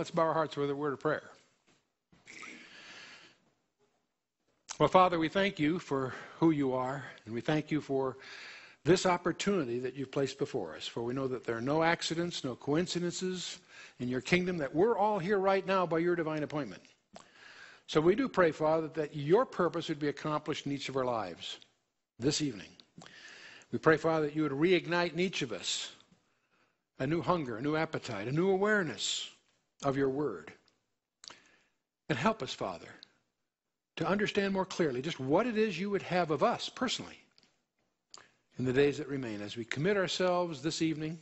let's bow our hearts with a word of prayer. Well, Father, we thank you for who you are, and we thank you for this opportunity that you've placed before us, for we know that there are no accidents, no coincidences in your kingdom, that we're all here right now by your divine appointment. So we do pray, Father, that your purpose would be accomplished in each of our lives this evening. We pray, Father, that you would reignite in each of us a new hunger, a new appetite, a new awareness of your word. And help us, Father, to understand more clearly just what it is you would have of us personally in the days that remain, as we commit ourselves this evening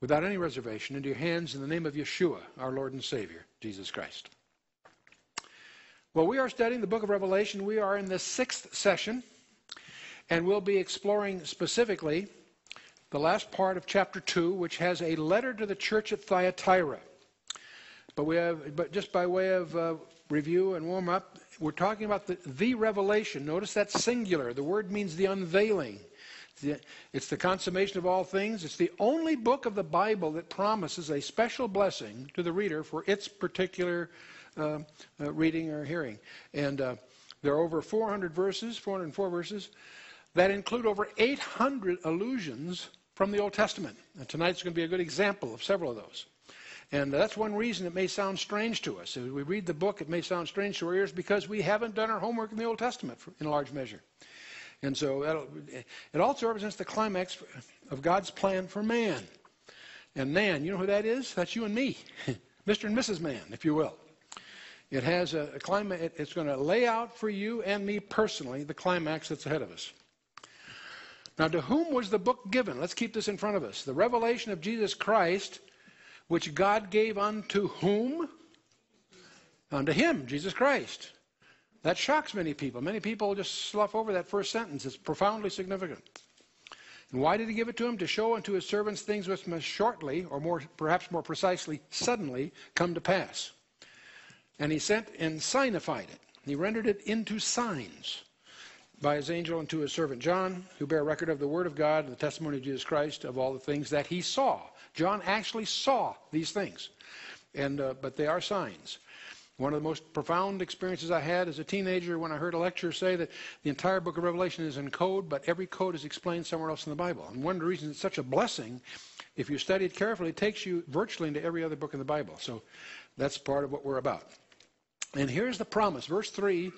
without any reservation into your hands, in the name of Yeshua, our Lord and Savior, Jesus Christ. Well, we are studying the book of Revelation. We are in the 6th session, and we'll be exploring specifically the last part of chapter 2, which has a letter to the church at Thyatira. But just by way of review and warm-up, we're talking about the revelation. Notice that's singular. The word means the unveiling. It's the consummation of all things. It's the only book of the Bible that promises a special blessing to the reader for its particular reading or hearing. And there are over 404 verses, that include over 800 allusions from the Old Testament. And tonight's going to be a good example of several of those. And that's one reason it may sound strange to us. As we read the book, it may sound strange to our ears because we haven't done our homework in the Old Testament in a large measure. And so it also represents the climax of God's plan for man. And man, you know who that is? That's you and me, Mr. and Mrs. Man, if you will. It has a climax. It's going to lay out for you and me personally the climax that's ahead of us. Now, to whom was the book given? Let's keep this in front of us. The revelation of Jesus Christ, which God gave unto whom? Unto him, Jesus Christ. That shocks many people. Many people just slough over that first sentence. It's profoundly significant. And why did he give it to him? To show unto his servants things which must shortly, or perhaps more precisely, suddenly come to pass. And he sent and signified it. He rendered it into signs by his angel unto his servant John, who bear record of the word of God and the testimony of Jesus Christ, of all the things that he saw. John actually saw these things, and but they are signs. One of the most profound experiences I had as a teenager when I heard a lecturer say that the entire book of Revelation is in code, but every code is explained somewhere else in the Bible. And one of the reasons it's such a blessing, if you study it carefully, it takes you virtually into every other book in the Bible. So that's part of what we're about. And here's the promise. Verse 3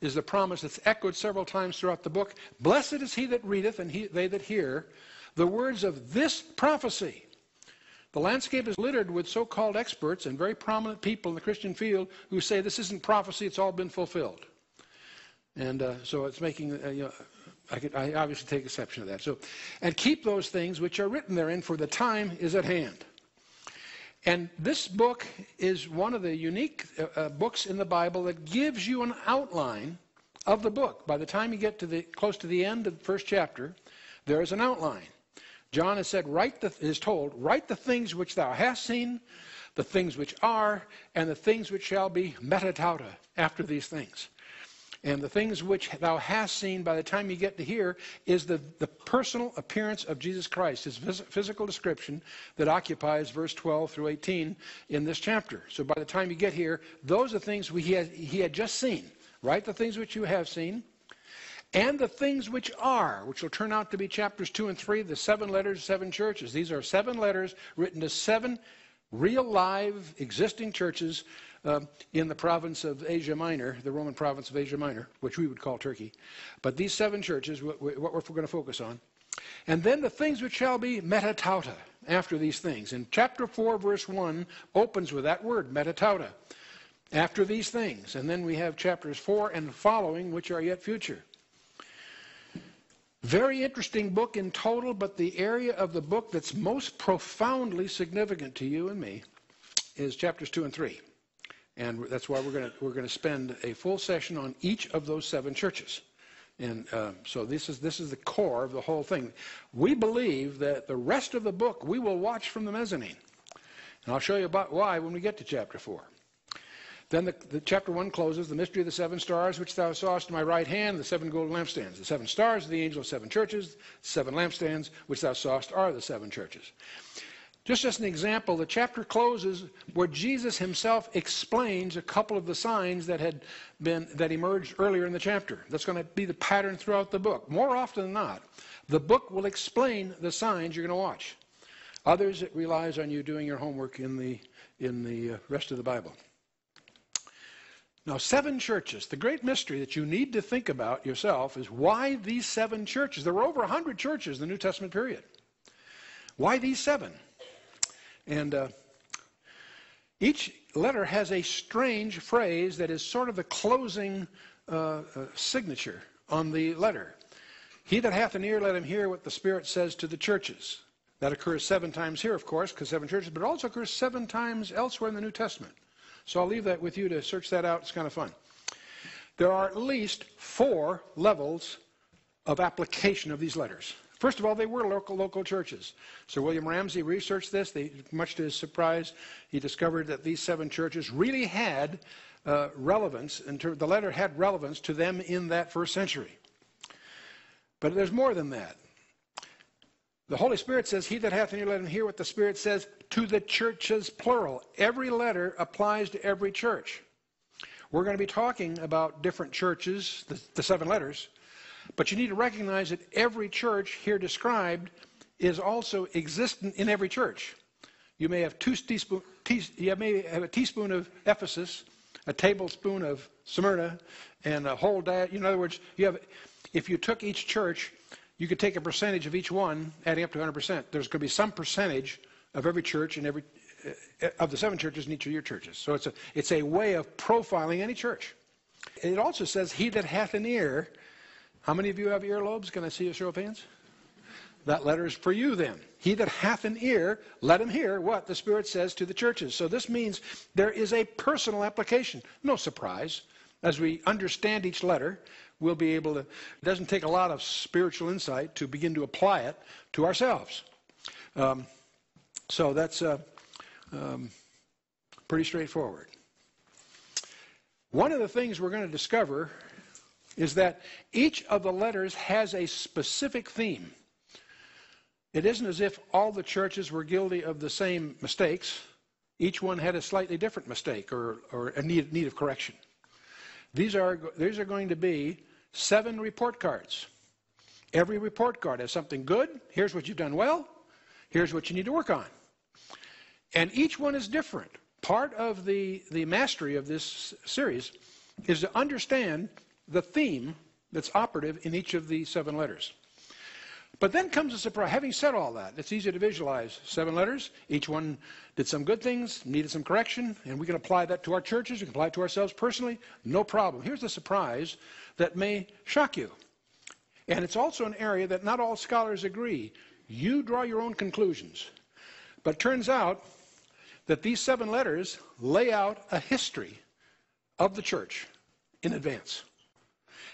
is the promise that's echoed several times throughout the book. Blessed is he that readeth and they that hear the words of this prophecy. The landscape is littered with so-called experts and very prominent people in the Christian field who say this isn't prophecy, it's all been fulfilled. And so it's making, I obviously take exception to that. So, and keep those things which are written therein, for the time is at hand. And this book is one of the unique books in the Bible that gives you an outline of the book. By the time you get to close to the end of the first chapter, there is an outline. John is said, write the things which thou hast seen, the things which are, and the things which shall be, metatauta, after these things. And the things which thou hast seen, by the time you get to here, is the personal appearance of Jesus Christ, his physical description that occupies verse 12 through 18 in this chapter. So by the time you get here, those are things he had just seen. Write the things which you have seen, and the things which are, which will turn out to be chapters 2 and 3, the 7 letters, 7 churches. These are 7 letters written to 7 real, live, existing churches in the province of Asia Minor, the Roman province of Asia Minor, which we would call Turkey. But these 7 churches, what we're going to focus on. And then the things which shall be, metatauta, after these things. And chapter 4, verse 1, opens with that word, metatauta, after these things. And then we have chapters 4 and following, which are yet future. Very interesting book in total, but the area of the book that's most profoundly significant to you and me is chapters 2 and 3. And that's why we're going to spend a full session on each of those 7 churches. And so this is the core of the whole thing. We believe that the rest of the book we will watch from the mezzanine. And I'll show you about why when we get to chapter 4. Then the chapter 1 closes, the mystery of the 7 stars which thou sawest to my right hand, the 7 golden lampstands. The 7 stars are the angel of 7 churches, 7 lampstands which thou sawest are the 7 churches. Just as an example, the chapter closes where Jesus himself explains a couple of the signs that emerged earlier in the chapter. That's going to be the pattern throughout the book. More often than not, the book will explain the signs you're going to watch. Others, it relies on you doing your homework in the rest of the Bible. Now, 7 churches. The great mystery that you need to think about yourself is why these 7 churches. There were over 100 churches in the New Testament period. Why these 7? And each letter has a strange phrase that is sort of the closing signature on the letter. He that hath an ear, let him hear what the Spirit says to the churches. That occurs 7 times here, of course, because 7 churches, but it also occurs 7 times elsewhere in the New Testament. So I'll leave that with you to search that out. It's kind of fun. There are at least 4 levels of application of these letters. First of all, they were local churches. Sir William Ramsay researched this. Much to his surprise, he discovered that these 7 churches really had relevance. The letter had relevance to them in that first century. But there's more than that. The Holy Spirit says, he that hath an ear, let him hear what the Spirit says to the churches, plural. Every letter applies to every church. We're going to be talking about different churches, the 7 letters, but you need to recognize that every church here described is also existent in every church. You may have a teaspoon of Ephesus, a tablespoon of Smyrna, and a whole diet. In other words, if you took each church, you could take a percentage of each one, adding up to 100%. There's going to be some percentage of every church and of the 7 churches in each of your churches. So it's a way of profiling any church. It also says, he that hath an ear. How many of you have earlobes? Can I see a show of hands? That letter is for you then. He that hath an ear, let him hear what the Spirit says to the churches. So this means there is a personal application. No surprise. As we understand each letter, we'll be able to, it doesn't take a lot of spiritual insight to begin to apply it to ourselves. So that's pretty straightforward. One of the things we're going to discover is that each of the letters has a specific theme. It isn't as if all the churches were guilty of the same mistakes. Each one had a slightly different mistake or a need of correction. These are going to be 7 report cards. Every report card has something good. Here's what you've done well. Here's what you need to work on. And each one is different. Part of the mastery of this series is to understand the theme that's operative in each of the 7 letters. But then comes a surprise. Having said all that, it's easy to visualize 7 letters. Each one did some good things, needed some correction, and we can apply that to our churches. We can apply it to ourselves personally. No problem. Here's the surprise that may shock you. And it's also an area that not all scholars agree. You draw your own conclusions. But it turns out that these 7 letters lay out a history of the church in advance.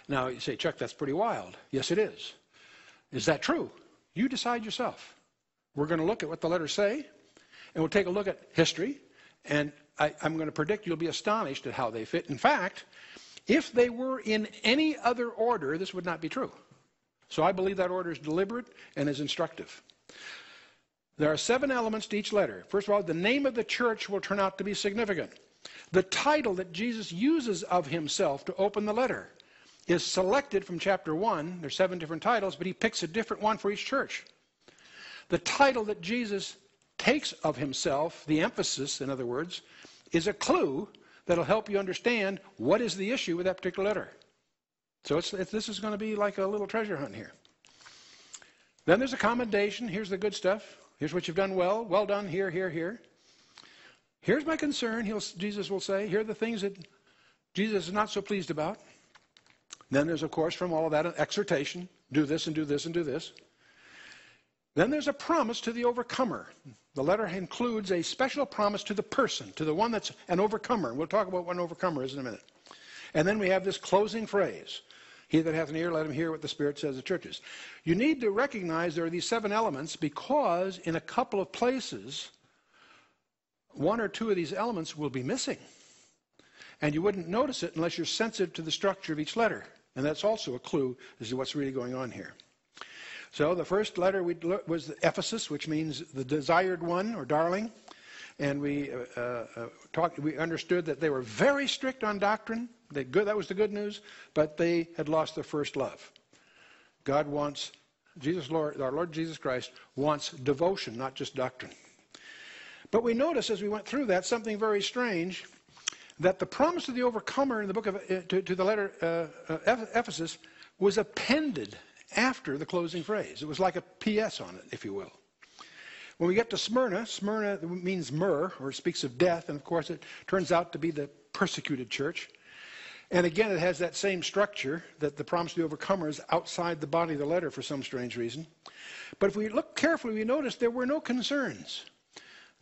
Now, you say, Chuck, that's pretty wild. Yes, it is. Is that true? You decide yourself. We're going to look at what the letters say, and we'll take a look at history, and I'm going to predict you'll be astonished at how they fit. In fact, if they were in any other order, this would not be true. So I believe that order is deliberate and is instructive. There are 7 elements to each letter. First of all, the name of the church will turn out to be significant. The title that Jesus uses of himself to open the letter is selected from chapter 1. There's 7 different titles, but he picks a different one for each church. The title that Jesus takes of himself, the emphasis, in other words, is a clue that'll help you understand what is the issue with that particular letter. So this is going to be like a little treasure hunt here. Then there's a commendation. Here's the good stuff. Here's what you've done well. Well done. Here, here, here. Here's my concern, Jesus will say. Here are the things that Jesus is not so pleased about. Then there's, of course, from all of that, an exhortation. Do this and do this and do this. Then there's a promise to the overcomer. The letter includes a special promise to the person, to the one that's an overcomer. We'll talk about what an overcomer is in a minute. And then we have this closing phrase. He that hath an ear, let him hear what the Spirit says to churches. You need to recognize there are these 7 elements because in a couple of places, 1 or 2 of these elements will be missing. And you wouldn't notice it unless you're sensitive to the structure of each letter. And that's also a clue as to what's really going on here. So the first letter was Ephesus, which means the desired one or darling. And we understood that they were very strict on doctrine. That was the good news. But they had lost their first love. Our Lord Jesus Christ wants devotion, not just doctrine. But we noticed as we went through that something very strange, that the promise of the overcomer in the book of to the letter Ephesus was appended after the closing phrase. It was like a P.S. on it, if you will. When we get to Smyrna, Smyrna means myrrh, or it speaks of death, and of course it turns out to be the persecuted church. And again, it has that same structure, that the promise of the overcomer is outside the body of the letter for some strange reason. But if we look carefully, we notice there were no concerns.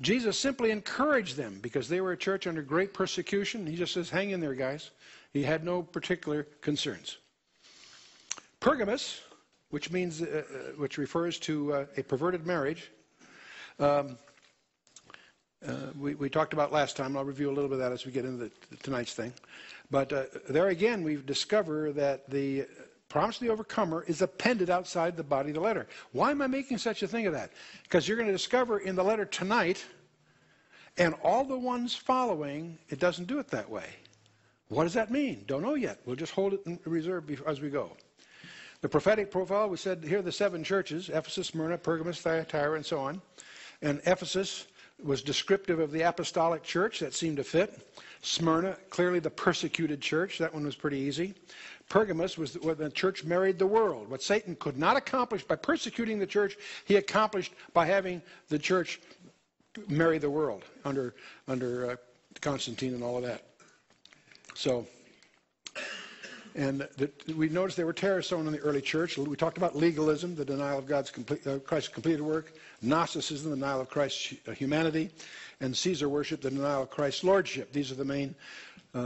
Jesus simply encouraged them because they were a church under great persecution. He just says, hang in there, guys. He had no particular concerns. Pergamos, which refers to a perverted marriage, we talked about last time. I'll review a little bit of that as we get into tonight's thing. But there again, we discover that the promise of the overcomer is appended outside the body of the letter. Why am I making such a thing of that? Because you're going to discover in the letter tonight, and all the ones following, it doesn't do it that way. What does that mean? Don't know yet. We'll just hold it in reserve as we go. The prophetic profile, we said here are the seven churches: Ephesus, Smyrna, Pergamos, Thyatira, and so on. And Ephesus was descriptive of the apostolic church. That seemed to fit. Smyrna, clearly the persecuted church. That one was pretty easy. Pergamos was when the church married the world. What Satan could not accomplish by persecuting the church, he accomplished by having the church marry the world under Constantine and all of that. So, we noticed there were terrors sown in the early church. We talked about legalism, the denial of Christ's completed work, Gnosticism, the denial of Christ's humanity, and Caesar worship, the denial of Christ's lordship. These are the main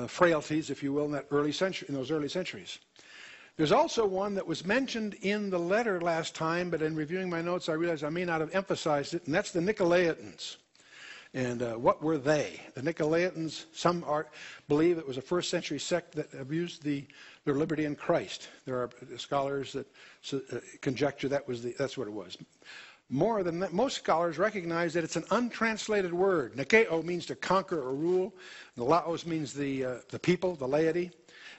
frailties, if you will, in those early centuries. There's also one that was mentioned in the letter last time, but in reviewing my notes, I realized I may not have emphasized it, and that's the Nicolaitans. And what were they? The Nicolaitans, some believe it was a first-century sect that abused their liberty in Christ. There are scholars that conjecture that's what it was. More than that, most scholars recognize that it's an untranslated word. Nikeo means to conquer or rule. The Laos means the people, the laity.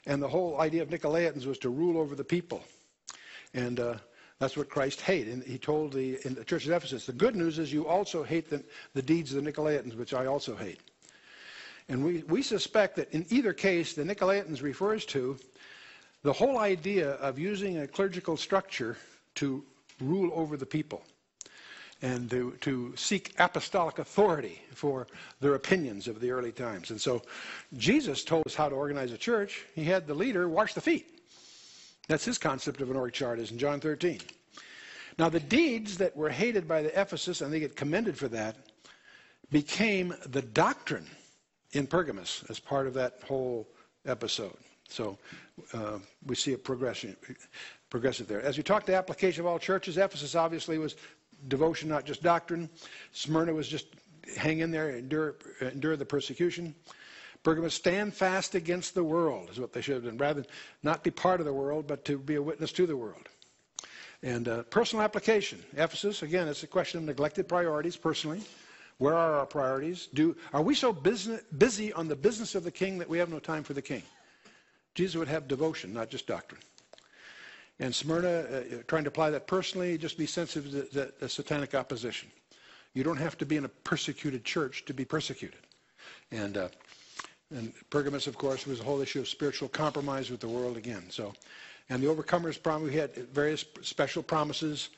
And the whole idea of Nicolaitans was to rule over the people. And that's what Christ hated. And he told in the church of Ephesus, the good news is you also hate the deeds of the Nicolaitans, which I also hate. And we suspect that in either case, the Nicolaitans refers to the whole idea of using a clerical structure to rule over the people and to seek apostolic authority for their opinions of the early times. And so Jesus told us how to organize a church. He had the leader wash the feet. That's his concept of an org chart is in John 13. Now the deeds that were hated by the Ephesus, and they get commended for that, became the doctrine in Pergamos as part of that whole episode. So we see a progressive there. As we talked the application of all churches, Ephesus obviously was devotion, not just doctrine. Smyrna was just hang in there, endure the persecution. Pergamos, stand fast against the world is what they should have done, rather than not be part of the world, but to be a witness to the world. And personal application. Ephesus, again, it's a question of neglected priorities personally. Where are our priorities? Are we so busy on the business of the king that we have no time for the king? Jesus would have devotion, not just doctrine. And Smyrna, trying to apply that personally, just be sensitive to the satanic opposition. You don't have to be in a persecuted church to be persecuted. And Pergamos, of course, was the whole issue of spiritual compromise with the world again. So, and the overcomer's promise, we had various special promises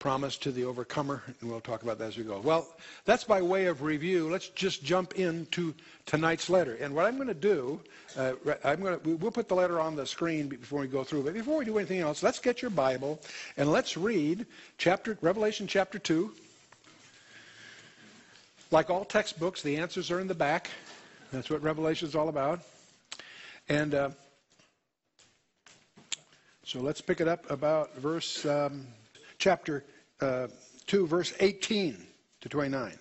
promised to the overcomer, and we'll talk about that as we go. Well, that's by way of review. Let's just jump into tonight's letter. And what I'm going to do, we'll put the letter on the screen before we go through. But before we do anything else, let's get your Bible and let's read Revelation chapter 2. Like all textbooks, the answers are in the back. That's what Revelation is all about. And so let's pick it up about chapter 2, verse 18 to 29.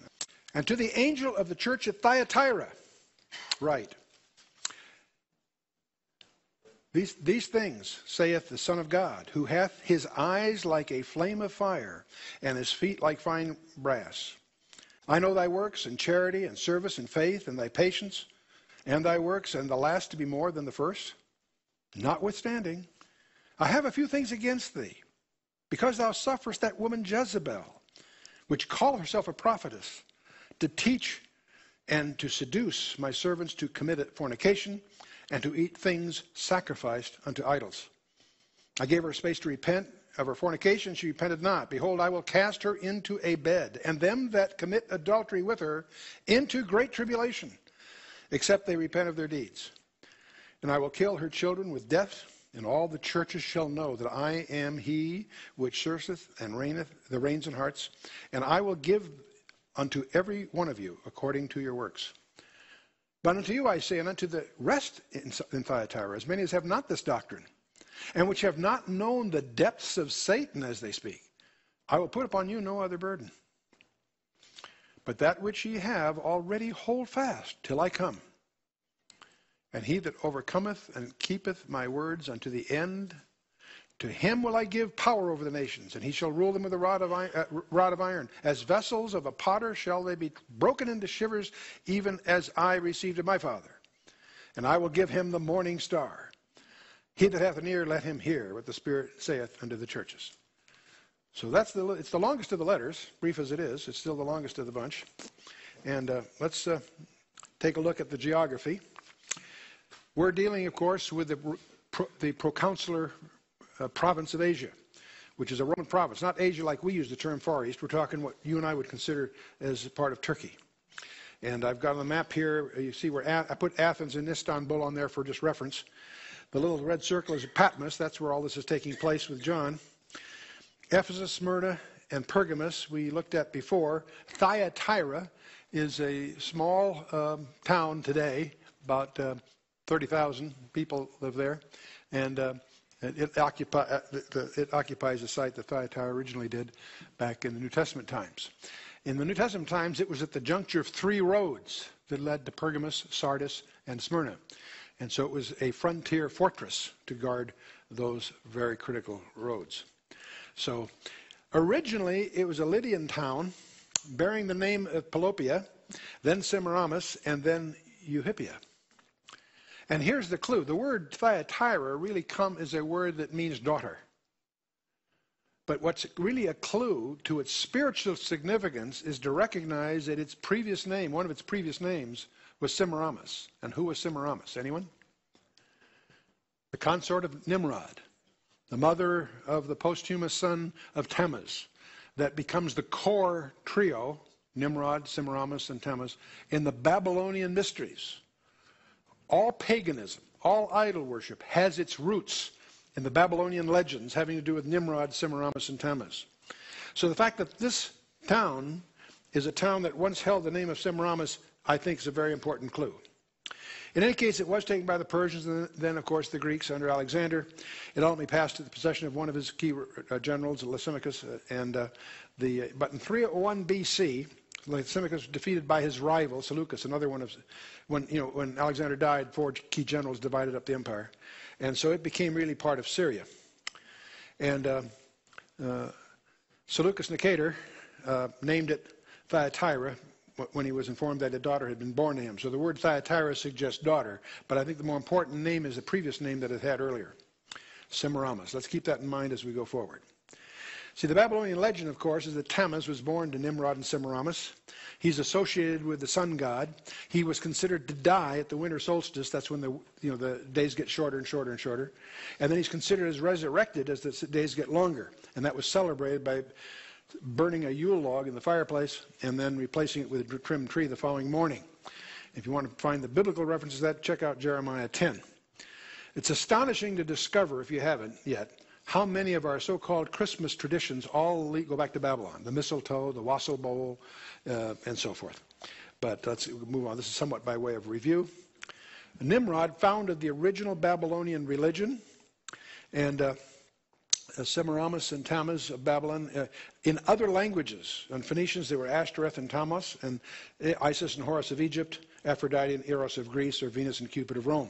And to the angel of the church at Thyatira, write, These things saith the Son of God, who hath his eyes like a flame of fire, and his feet like fine brass. I know thy works, and charity, and service, and faith, and thy patience, and thy works, and the last to be more than the first. Notwithstanding, I have a few things against thee, because thou sufferest that woman Jezebel, which calleth herself a prophetess, to teach and to seduce my servants to commit fornication, and to eat things sacrificed unto idols. I gave her space to repent of her fornication. She repented not. Behold, I will cast her into a bed, and them that commit adultery with her into great tribulation, except they repent of their deeds. And I will kill her children with death, and all the churches shall know that I am he which searcheth and reigneth the reins and hearts, and I will give unto every one of you according to your works. But unto you I say, and unto the rest in Thyatira, as many as have not this doctrine, and which have not known the depths of Satan as they speak, I will put upon you no other burden. But that which ye have already hold fast till I come. And he that overcometh and keepeth my words unto the end, to him will I give power over the nations, and he shall rule them with a rod of iron. As vessels of a potter shall they be broken into shivers, even as I received of my Father. And I will give him the morning star. He that hath an ear, let him hear what the Spirit saith unto the churches. So it's the longest of the letters, brief as it is. It's still the longest of the bunch. And let's take a look at the geography. We're dealing, of course, with the proconsular province of Asia, which is a Roman province. Not Asia like we use the term Far East. We're talking what you and I would consider as part of Turkey. And I've got on the map here, you see where I put Athens and Istanbul on there for just reference. The little red circle is Patmos. That's where all this is taking place with John. Ephesus, Smyrna, and Pergamos we looked at before. Thyatira is a small town today. About 30,000 people live there. And it occupies the site that Thyatira originally did back in the New Testament times. In the New Testament times, it was at the juncture of three roads that led to Pergamos, Sardis, and Smyrna. And so it was a frontier fortress to guard those very critical roads. So originally, it was a Lydian town bearing the name of Pelopia, then Semiramis, and then Euhippia. And here's the clue. The word Thyatira really is a word that means daughter. But what's really a clue to its spiritual significance is to recognize that its previous name, one of its previous names, was Semiramis. And who was Semiramis? Anyone? The consort of Nimrod, the mother of the posthumous son of Tammuz, that becomes the core trio, Nimrod, Semiramis, and Tammuz, in the Babylonian mysteries. All paganism, all idol worship has its roots in the Babylonian legends having to do with Nimrod, Semiramis, and Tammuz. So the fact that this town is a town that once held the name of Semiramis, I think, is a very important clue. In any case, it was taken by the Persians and then, of course, the Greeks under Alexander. It ultimately passed to the possession of one of his key generals, Lysimachus, but in 301 B.C., Lysimachus was defeated by his rival, Seleucus, another one of, when Alexander died, four key generals divided up the empire. And so it became really part of Syria. And Seleucus Nicator named it Thyatira when he was informed that a daughter had been born to him. So the word Thyatira suggests daughter, but I think the more important name is the previous name that it had earlier, Semiramis. Let's keep that in mind as we go forward. See, the Babylonian legend, of course, is that Tammuz was born to Nimrod and Semiramis. He's associated with the sun god. He was considered to die at the winter solstice. That's when the days get shorter and shorter and shorter. And then he's considered as resurrected as the days get longer. And that was celebrated by burning a Yule log in the fireplace and then replacing it with a trimmed tree the following morning. If you want to find the biblical references to that, check out Jeremiah 10. It's astonishing to discover, if you haven't yet, how many of our so-called Christmas traditions all go back to Babylon, the mistletoe, the wassail bowl, and so forth. But let's move on. This is somewhat by way of review. Nimrod founded the original Babylonian religion, and Semiramis and Tammuz of Babylon, in other languages. On Phoenicians, they were Ashtoreth and Tammuz, and Isis and Horus of Egypt, Aphrodite and Eros of Greece, or Venus and Cupid of Rome.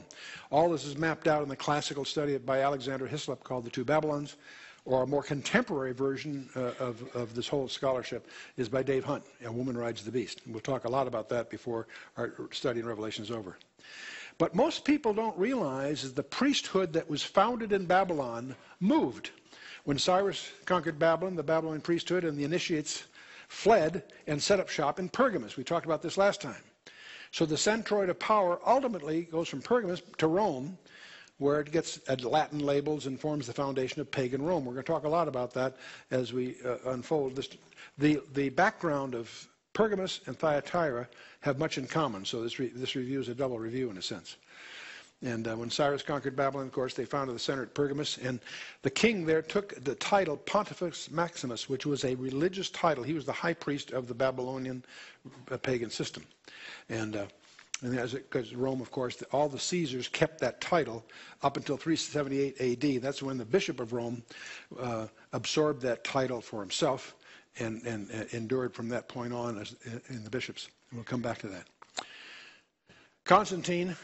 All this is mapped out in the classical study by Alexander Hislop called The Two Babylons, or a more contemporary version of this whole scholarship is by Dave Hunt, A Woman Rides the Beast. And we'll talk a lot about that before our study in Revelation is over. But most people don't realize that the priesthood that was founded in Babylon moved. When Cyrus conquered Babylon, the Babylonian priesthood and the initiates fled and set up shop in Pergamos. We talked about this last time. So the centroid of power ultimately goes from Pergamos to Rome, where it gets Latin labels and forms the foundation of pagan Rome. We're going to talk a lot about that as we unfold this. The background of Pergamos and Thyatira have much in common, so this review is a double review in a sense. And when Cyrus conquered Babylon, of course, they founded the center at Pergamos, and the king there took the title Pontifex Maximus, which was a religious title. He was the high priest of the Babylonian pagan system. And because Rome, of course, all the Caesars kept that title up until 378 A.D. That's when the bishop of Rome absorbed that title for himself and endured from that point on as in the bishops. And we'll come back to that. Constantine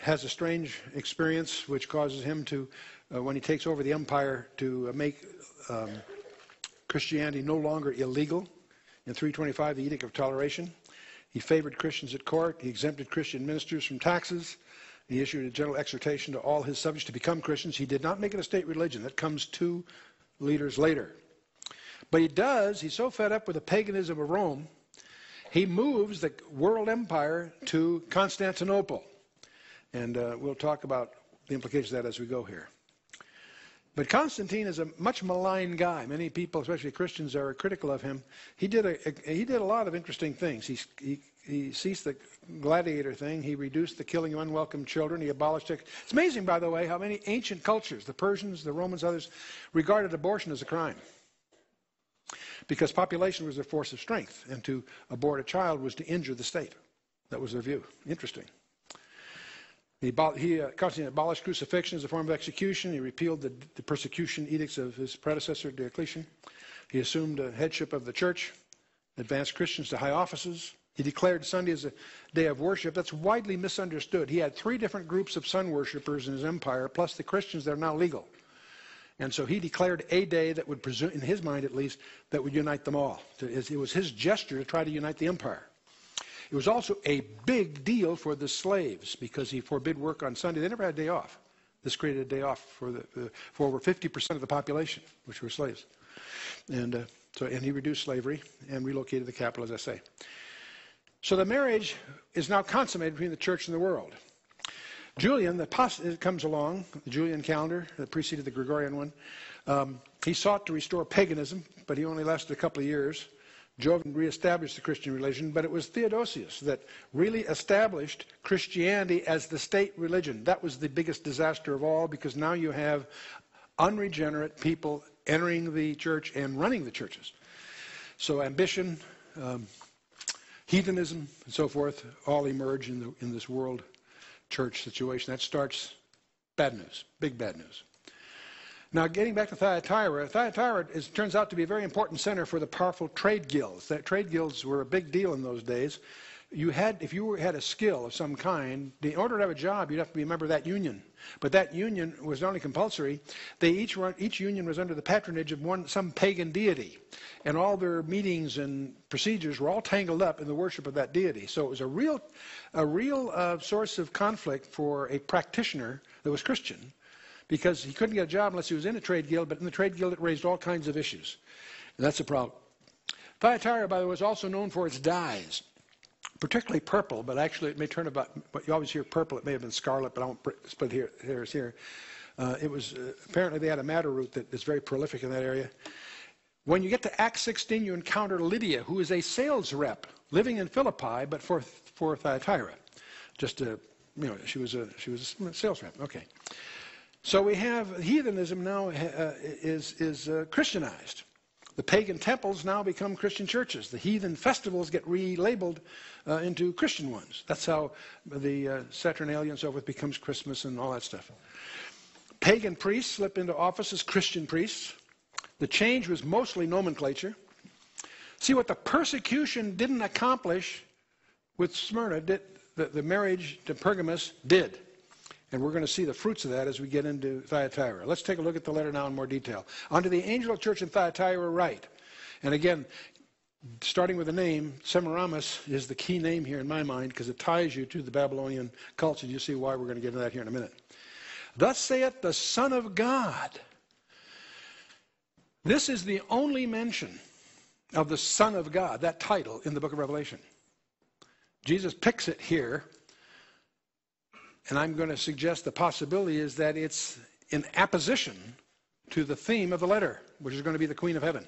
has a strange experience which causes him to, when he takes over the empire, to make Christianity no longer illegal. In 325, the Edict of Toleration. He favored Christians at court. He exempted Christian ministers from taxes. He issued a general exhortation to all his subjects to become Christians. He did not make it a state religion. That comes 2 leaders later. But he does. He's so fed up with the paganism of Rome, he moves the world empire to Constantinople. And we'll talk about the implications of that as we go here. But Constantine is a much maligned guy. Many people, especially Christians, are critical of him. He did a lot of interesting things. He ceased the gladiator thing. He reduced the killing of unwelcome children. He abolished it. It's amazing, by the way, how many ancient cultures, the Persians, the Romans, others, regarded abortion as a crime, because population was their force of strength, and to abort a child was to injure the state. That was their view. Interesting. Constantine abolished crucifixion as a form of execution. He repealed the persecution edicts of his predecessor, Diocletian. He assumed a headship of the church, advanced Christians to high offices. He declared Sunday as a day of worship. That's widely misunderstood. He had 3 different groups of sun worshippers in his empire, plus the Christians that are now legal. And so he declared a day that would, in his mind at least, that would unite them all. It was his gesture to try to unite the empire. It was also a big deal for the slaves because he forbid work on Sunday. They never had a day off. This created a day off for over 50% of the population, which were slaves. And he reduced slavery and relocated the capital, as I say. So the marriage is now consummated between the church and the world. Julian, the apostate, comes along, the Julian calendar that preceded the Gregorian one. He sought to restore paganism, but he only lasted a couple of years. Jovian reestablished the Christian religion, but it was Theodosius that really established Christianity as the state religion. That was the biggest disaster of all, because now you have unregenerate people entering the church and running the churches. So ambition, heathenism, and so forth, all emerge in this world church situation. That starts bad news, big bad news. Now, getting back to Thyatira, turns out to be a very important center for the powerful trade guilds. That trade guilds were a big deal in those days. If you had a skill of some kind, in order to have a job, you'd have to be a member of that union. But that union was not only compulsory; each union was under the patronage of some pagan deity, and all their meetings and procedures were all tangled up in the worship of that deity. So it was a real source of conflict for a practitioner that was Christian, because he couldn't get a job unless he was in a trade guild, but in the trade guild it raised all kinds of issues. And that's a problem. Thyatira, by the way, was also known for its dyes, particularly purple, but actually it may turn about, but you always hear purple, it may have been scarlet, but I won't split hairs here. It was, apparently they had a madder root that is very prolific in that area. When you get to Acts 16, you encounter Lydia, who is a sales rep living in Philippi, but for Thyatira. She was a sales rep, okay. So we have heathenism now is Christianized. The pagan temples now become Christian churches. The heathen festivals get relabeled into Christian ones. That's how the Saturnalia and so forth becomes Christmas and all that stuff. Pagan priests slip into office as Christian priests. The change was mostly nomenclature. See, what the persecution didn't accomplish with Smyrna, the marriage to Pergamos did. And we're going to see the fruits of that as we get into Thyatira. Let's take a look at the letter now in more detail. Unto the angel of church in Thyatira write. And again, starting with the name, Semiramis is the key name here in my mind because it ties you to the Babylonian culture. You see why we're going to get into that here in a minute. Thus saith the Son of God. This is the only mention of the Son of God, that title, in the book of Revelation. Jesus picks it here, and I'm going to suggest the possibility is that it's in apposition to the theme of the letter, which is going to be the Queen of Heaven,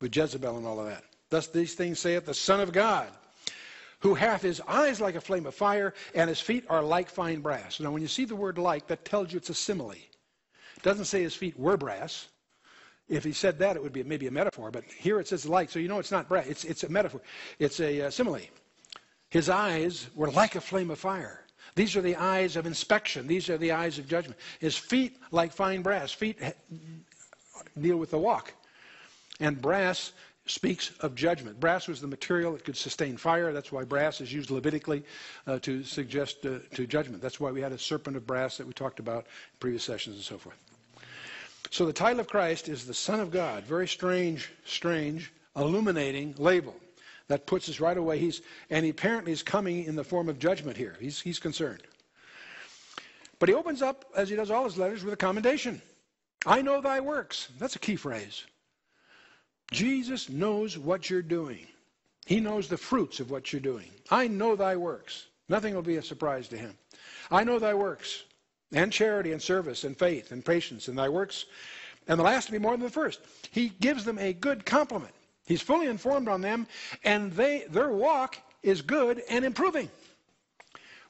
with Jezebel and all of that. Thus these things saith the Son of God, who hath his eyes like a flame of fire, and his feet are like fine brass. Now, when you see the word like, that tells you it's a simile. It doesn't say his feet were brass. If he said that, it would be maybe a metaphor, but here it says like, so you know it's not brass. It's a metaphor. It's a simile. His eyes were like a flame of fire. These are the eyes of inspection. These are the eyes of judgment. His feet like fine brass. Feet deal with the walk. And brass speaks of judgment. Brass was the material that could sustain fire. That's why brass is used Levitically to suggest to judgment. That's why we had a serpent of brass that we talked about in previous sessions and so forth. So the title of Christ is the Son of God. Very strange, strange, illuminating label. That puts us right away. And he apparently is coming in the form of judgment here. He's concerned. But he opens up, as he does all his letters, with a commendation. I know thy works. That's a key phrase. Jesus knows what you're doing. He knows the fruits of what you're doing. I know thy works. Nothing will be a surprise to him. I know thy works, and charity, and service, and faith, and patience, and thy works, and the last to be more than the first. He gives them a good compliment. He's fully informed on them, and their walk is good and improving.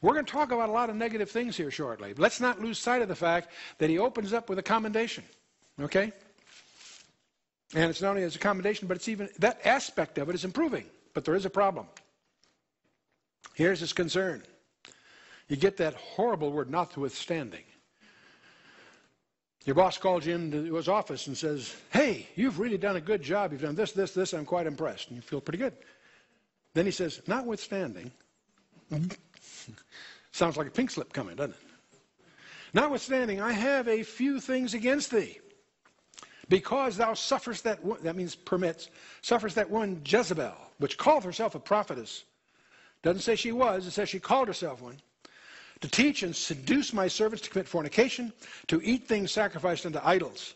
We're going to talk about a lot of negative things here shortly. Let's not lose sight of the fact that he opens up with a commendation, okay? And it's not only as a commendation, but it's even that aspect of it is improving. But there is a problem. Here's his concern. You get that horrible word, notwithstanding. Your boss calls you into his office and says, hey, you've really done a good job. You've done this, this, this. I'm quite impressed. And you feel pretty good. Then he says, notwithstanding. Sounds like a pink slip coming, doesn't it? Notwithstanding, I have a few things against thee. Because thou sufferest that one, that means permits, sufferest that one Jezebel, which called herself a prophetess. Doesn't say she was. It says she called herself one. To teach and seduce my servants to commit fornication, to eat things sacrificed unto idols.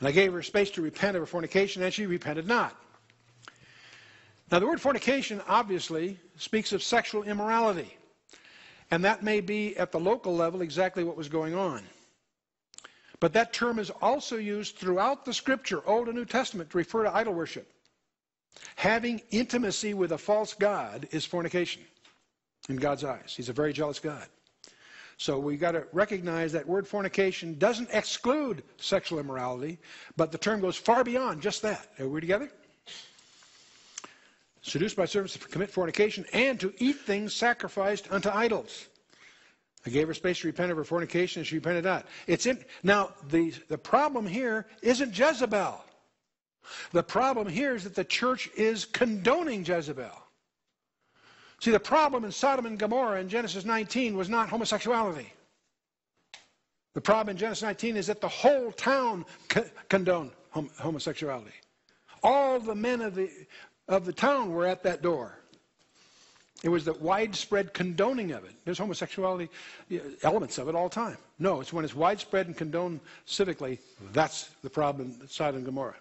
And I gave her space to repent of her fornication, and she repented not. Now, the word fornication obviously speaks of sexual immorality. And that may be at the local level exactly what was going on. But that term is also used throughout the Scripture, Old and New Testament, to refer to idol worship. Having intimacy with a false god is fornication in God's eyes. He's a very jealous God. So we've got to recognize that word fornication doesn't exclude sexual immorality, but the term goes far beyond just that. Are we together? Seduced by servants to commit fornication and to eat things sacrificed unto idols. I gave her space to repent of her fornication, and she repented not. Now, the problem here isn't Jezebel. The problem here is that the church is condoning Jezebel. See, the problem in Sodom and Gomorrah in Genesis 19 was not homosexuality. The problem in Genesis 19 is that the whole town condoned homosexuality. All the men of the town were at that door. It was the widespread condoning of it. There's homosexuality elements of it all the time. No, it's when it's widespread and condoned civically, that's the problem in Sodom and Gomorrah.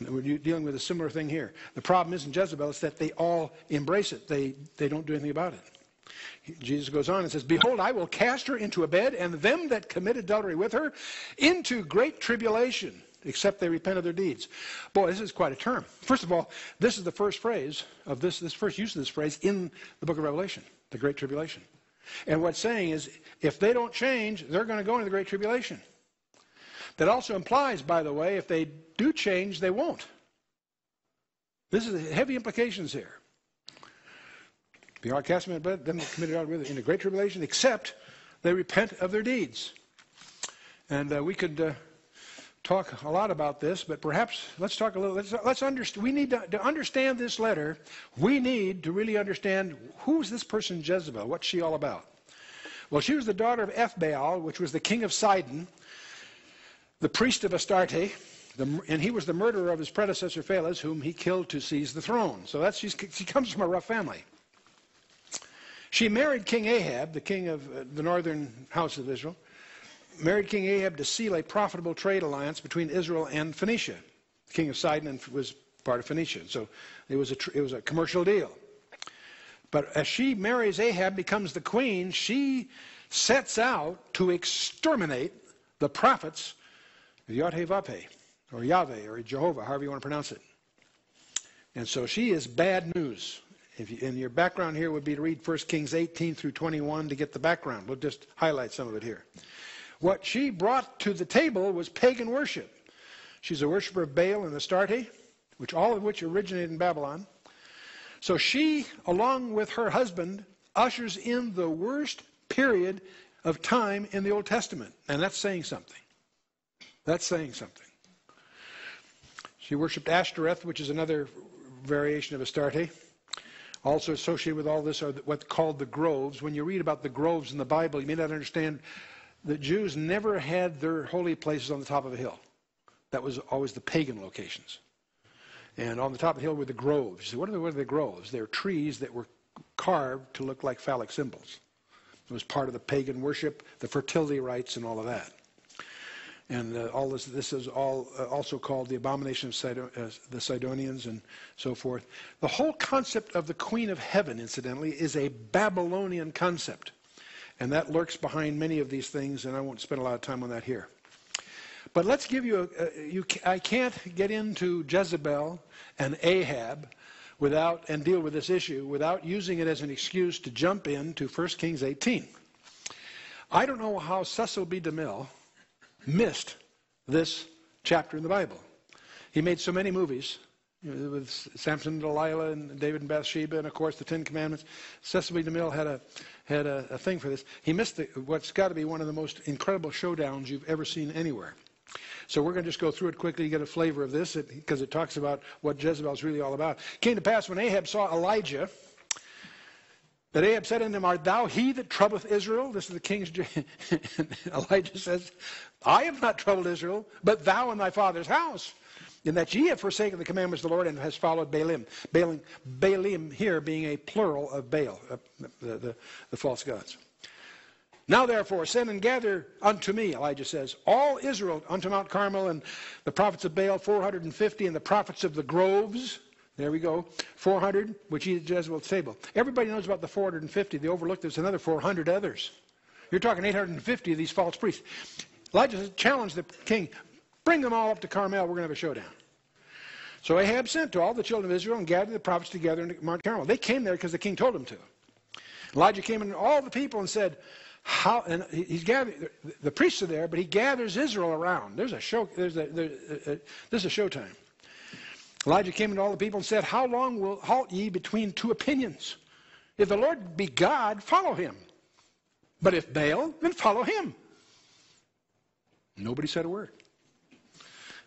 And we're dealing with a similar thing here. The problem isn't Jezebel, it's that they all embrace it. They don't do anything about it. Jesus goes on and says, behold, I will cast her into a bed, and them that commit adultery with her into great tribulation, except they repent of their deeds. Boy, this is quite a term. First of all, this is the first phrase of this first use of this phrase in the book of Revelation, the Great Tribulation. And what's saying is, if they don't change, they're going to go into the Great Tribulation. That also implies, by the way, if they do change, they won't. This is heavy implications here. Be hard cast them in the bed, then committed out with it in the Great Tribulation, except they repent of their deeds. And we could talk a lot about this, but perhaps let's talk a little. Let's understand. We need to understand this letter. We need to really understand, who's this person Jezebel? What's she all about? Well, she was the daughter of Ethbaal, which was the king of Sidon, the priest of Astarte, and he was the murderer of his predecessor Phalas, whom he killed to seize the throne. So that's, she comes from a rough family. She married King Ahab, the king of the northern house of Israel, married King Ahab to seal a profitable trade alliance between Israel and Phoenicia. The king of Sidon was part of Phoenicia, so it was a commercial deal. But as she marries Ahab, becomes the queen, she sets out to exterminate the prophets of Yod-Heh-Vav-Heh, or Yahweh, or Jehovah, however you want to pronounce it. And so she is bad news. And your background here would be to read 1 Kings 18 through 21 to get the background. We'll just highlight some of it here. What she brought to the table was pagan worship. She's a worshiper of Baal and Astarte, which all of which originated in Babylon. So she, along with her husband, ushers in the worst period of time in the Old Testament. And that's saying something. That's saying something. She worshipped Ashtoreth, which is another variation of Astarte. Also associated with all this are what's called the groves. When you read about the groves in the Bible, you may not understand that Jews never had their holy places on the top of a hill. That was always the pagan locations. And on the top of the hill were the groves. You say, what are the groves? They're trees that were carved to look like phallic symbols. It was part of the pagan worship, the fertility rites, and all of that. And all this is all also called the abomination of the Sidonians and so forth. The whole concept of the Queen of Heaven, incidentally, is a Babylonian concept. And that lurks behind many of these things, and I won't spend a lot of time on that here. But let's give you, I can't get into Jezebel and Ahab without, and deal with this issue without using it as an excuse to jump into 1 Kings 18. I don't know how Cecil B. DeMille missed this chapter in the Bible. He made so many movies with Samson and Delilah and David and Bathsheba and, of course, the Ten Commandments. Cecil B. DeMille had a thing for this. He missed what's got to be one of the most incredible showdowns you've ever seen anywhere. So we're going to just go through it quickly to get a flavor of this, because it talks about what Jezebel is really all about. It came to pass when Ahab saw Elijah, that Ahab said unto him, Art thou he that troubleth Israel? This is the king's... Elijah says, I have not troubled Israel, but thou and thy father's house, in that ye have forsaken the commandments of the Lord, and has followed Baalim. Baalim here being a plural of Baal, the false gods. Now therefore, send and gather unto me, Elijah says, all Israel unto Mount Carmel, and the prophets of Baal, 450, and the prophets of the groves, there we go, 400, which eat at Jezebel's table. Everybody knows about the 450. They overlooked there's another 400 others. You're talking 850 of these false priests. Elijah challenged the king, bring them all up to Carmel, we're going to have a showdown. So Ahab sent to all the children of Israel and gathered the prophets together in Mount Carmel. They came there because the king told them to. Elijah came in to all the people and said, how, and he's gathered, the priests are there, but he gathers Israel around. This is a showtime. Elijah came to all the people and said, how long will halt ye between two opinions? If the Lord be God, follow him. But if Baal, then follow him. Nobody said a word.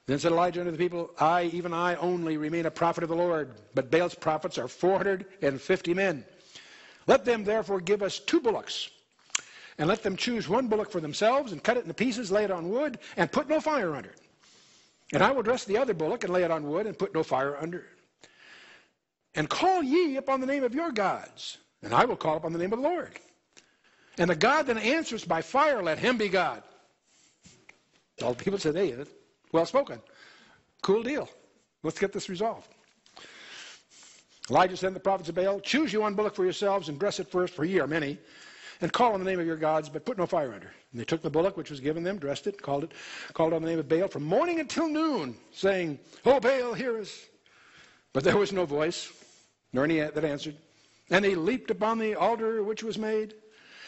Then said Elijah unto the people, I, even I only, remain a prophet of the Lord, but Baal's prophets are 450 men. Let them therefore give us two bullocks, and let them choose one bullock for themselves, and cut it into pieces, lay it on wood, and put no fire under it. And I will dress the other bullock, and lay it on wood, and put no fire under it. And call ye upon the name of your gods, and I will call upon the name of the Lord. And the God that answers by fire, let him be God. All the people said, hey, well spoken. Cool deal. Let's get this resolved. Elijah sent the prophets of Baal, choose you one bullock for yourselves, and dress it first, for ye are many, and call on the name of your gods, but put no fire under. And they took the bullock which was given them, dressed it, called on the name of Baal from morning until noon, saying, O Baal, hear us. But there was no voice, nor any that answered. And they leaped upon the altar which was made.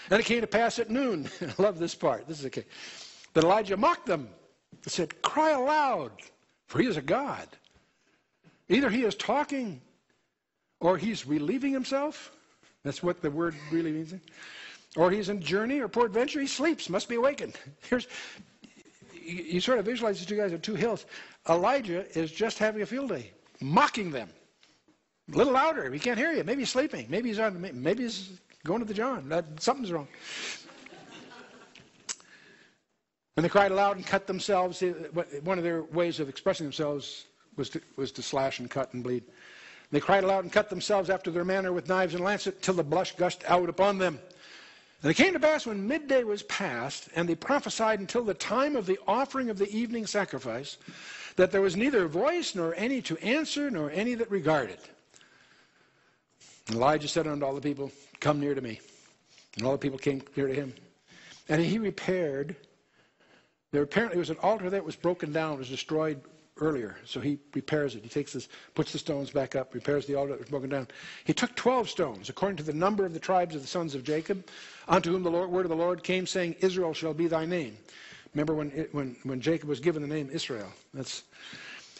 And it came to pass at noon. I love this part. This is okay. That Elijah mocked them and said, Cry aloud, for he is a god. Either he is talking or he's relieving himself. That's what the word really means. Or he's in journey or peradventure, he sleeps, must be awakened. Here's, you sort of visualize these two guys on two hills. Elijah is just having a field day, mocking them. A little louder. He can't hear you. Maybe he's sleeping. Maybe he's on. Maybe he's going to the John. Something's wrong. When they cried aloud and cut themselves, one of their ways of expressing themselves was to slash and cut and bleed. They cried aloud and cut themselves after their manner with knives and lancet till the blush gushed out upon them. And it came to pass when midday was past, and they prophesied until the time of the offering of the evening sacrifice, that there was neither voice nor any to answer, nor any that regarded. And Elijah said unto all the people, "Come near to me." And all the people came near to him. And he repaired. There apparently was an altar that was broken down, was destroyed earlier. So he repairs it. He takes this, puts the stones back up, repairs the altar that was broken down. He took 12 stones, according to the number of the tribes of the sons of Jacob, unto whom the word of the Lord came, saying, "Israel shall be thy name." Remember when Jacob was given the name Israel.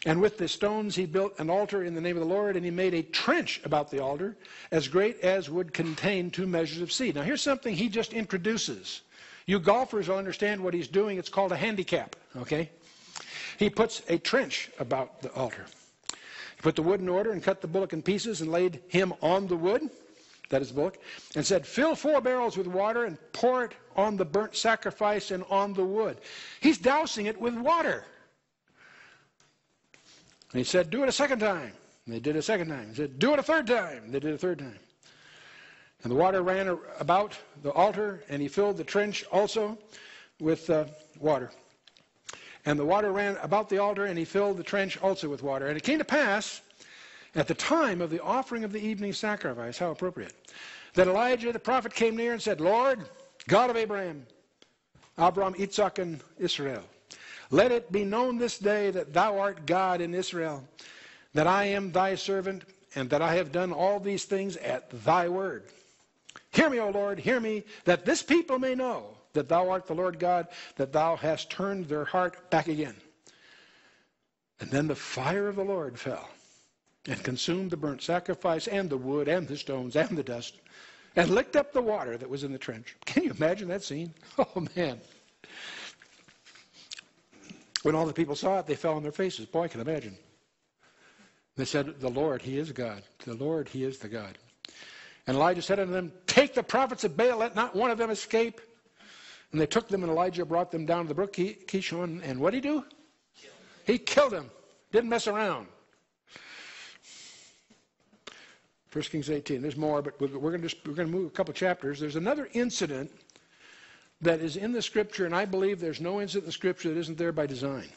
And with the stones he built an altar in the name of the Lord, and he made a trench about the altar as great as would contain 2 measures of seed. Now here's something he just introduces. You golfers will understand what he's doing. It's called a handicap, okay? He puts a trench about the altar. He put the wood in order and cut the bullock in pieces and laid him on the wood, that is the bullock, and said, "Fill 4 barrels with water and pour it on the burnt sacrifice and on the wood." He's dousing it with water. And he said, "Do it a second time." And they did a second time. He said, "Do it a third time." And they did a third time. And the water ran about the altar, and he filled the trench also with water. And the water ran about the altar, and he filled the trench also with water. And it came to pass at the time of the offering of the evening sacrifice, how appropriate, that Elijah the prophet came near and said, "Lord, God of Abraham, Isaac, and Israel, let it be known this day that thou art God in Israel, that I am thy servant, and that I have done all these things at thy word. Hear me, O Lord, hear me, that this people may know that thou art the Lord God, that thou hast turned their heart back again." And then the fire of the Lord fell and consumed the burnt sacrifice and the wood and the stones and the dust and licked up the water that was in the trench. Can you imagine that scene? Oh, man. When all the people saw it, they fell on their faces. Boy, I can imagine. They said, "The Lord, he is God. The Lord, he is the God." And Elijah said unto them, "Take the prophets of Baal, let not one of them escape." And they took them, and Elijah brought them down to the brook Kishon. And what did he do? He killed them. Didn't mess around. 1 Kings 18. There's more, but we're going to move a couple chapters. There's another incident that is in the Scripture, and I believe there's no incident in the Scripture that isn't there by design.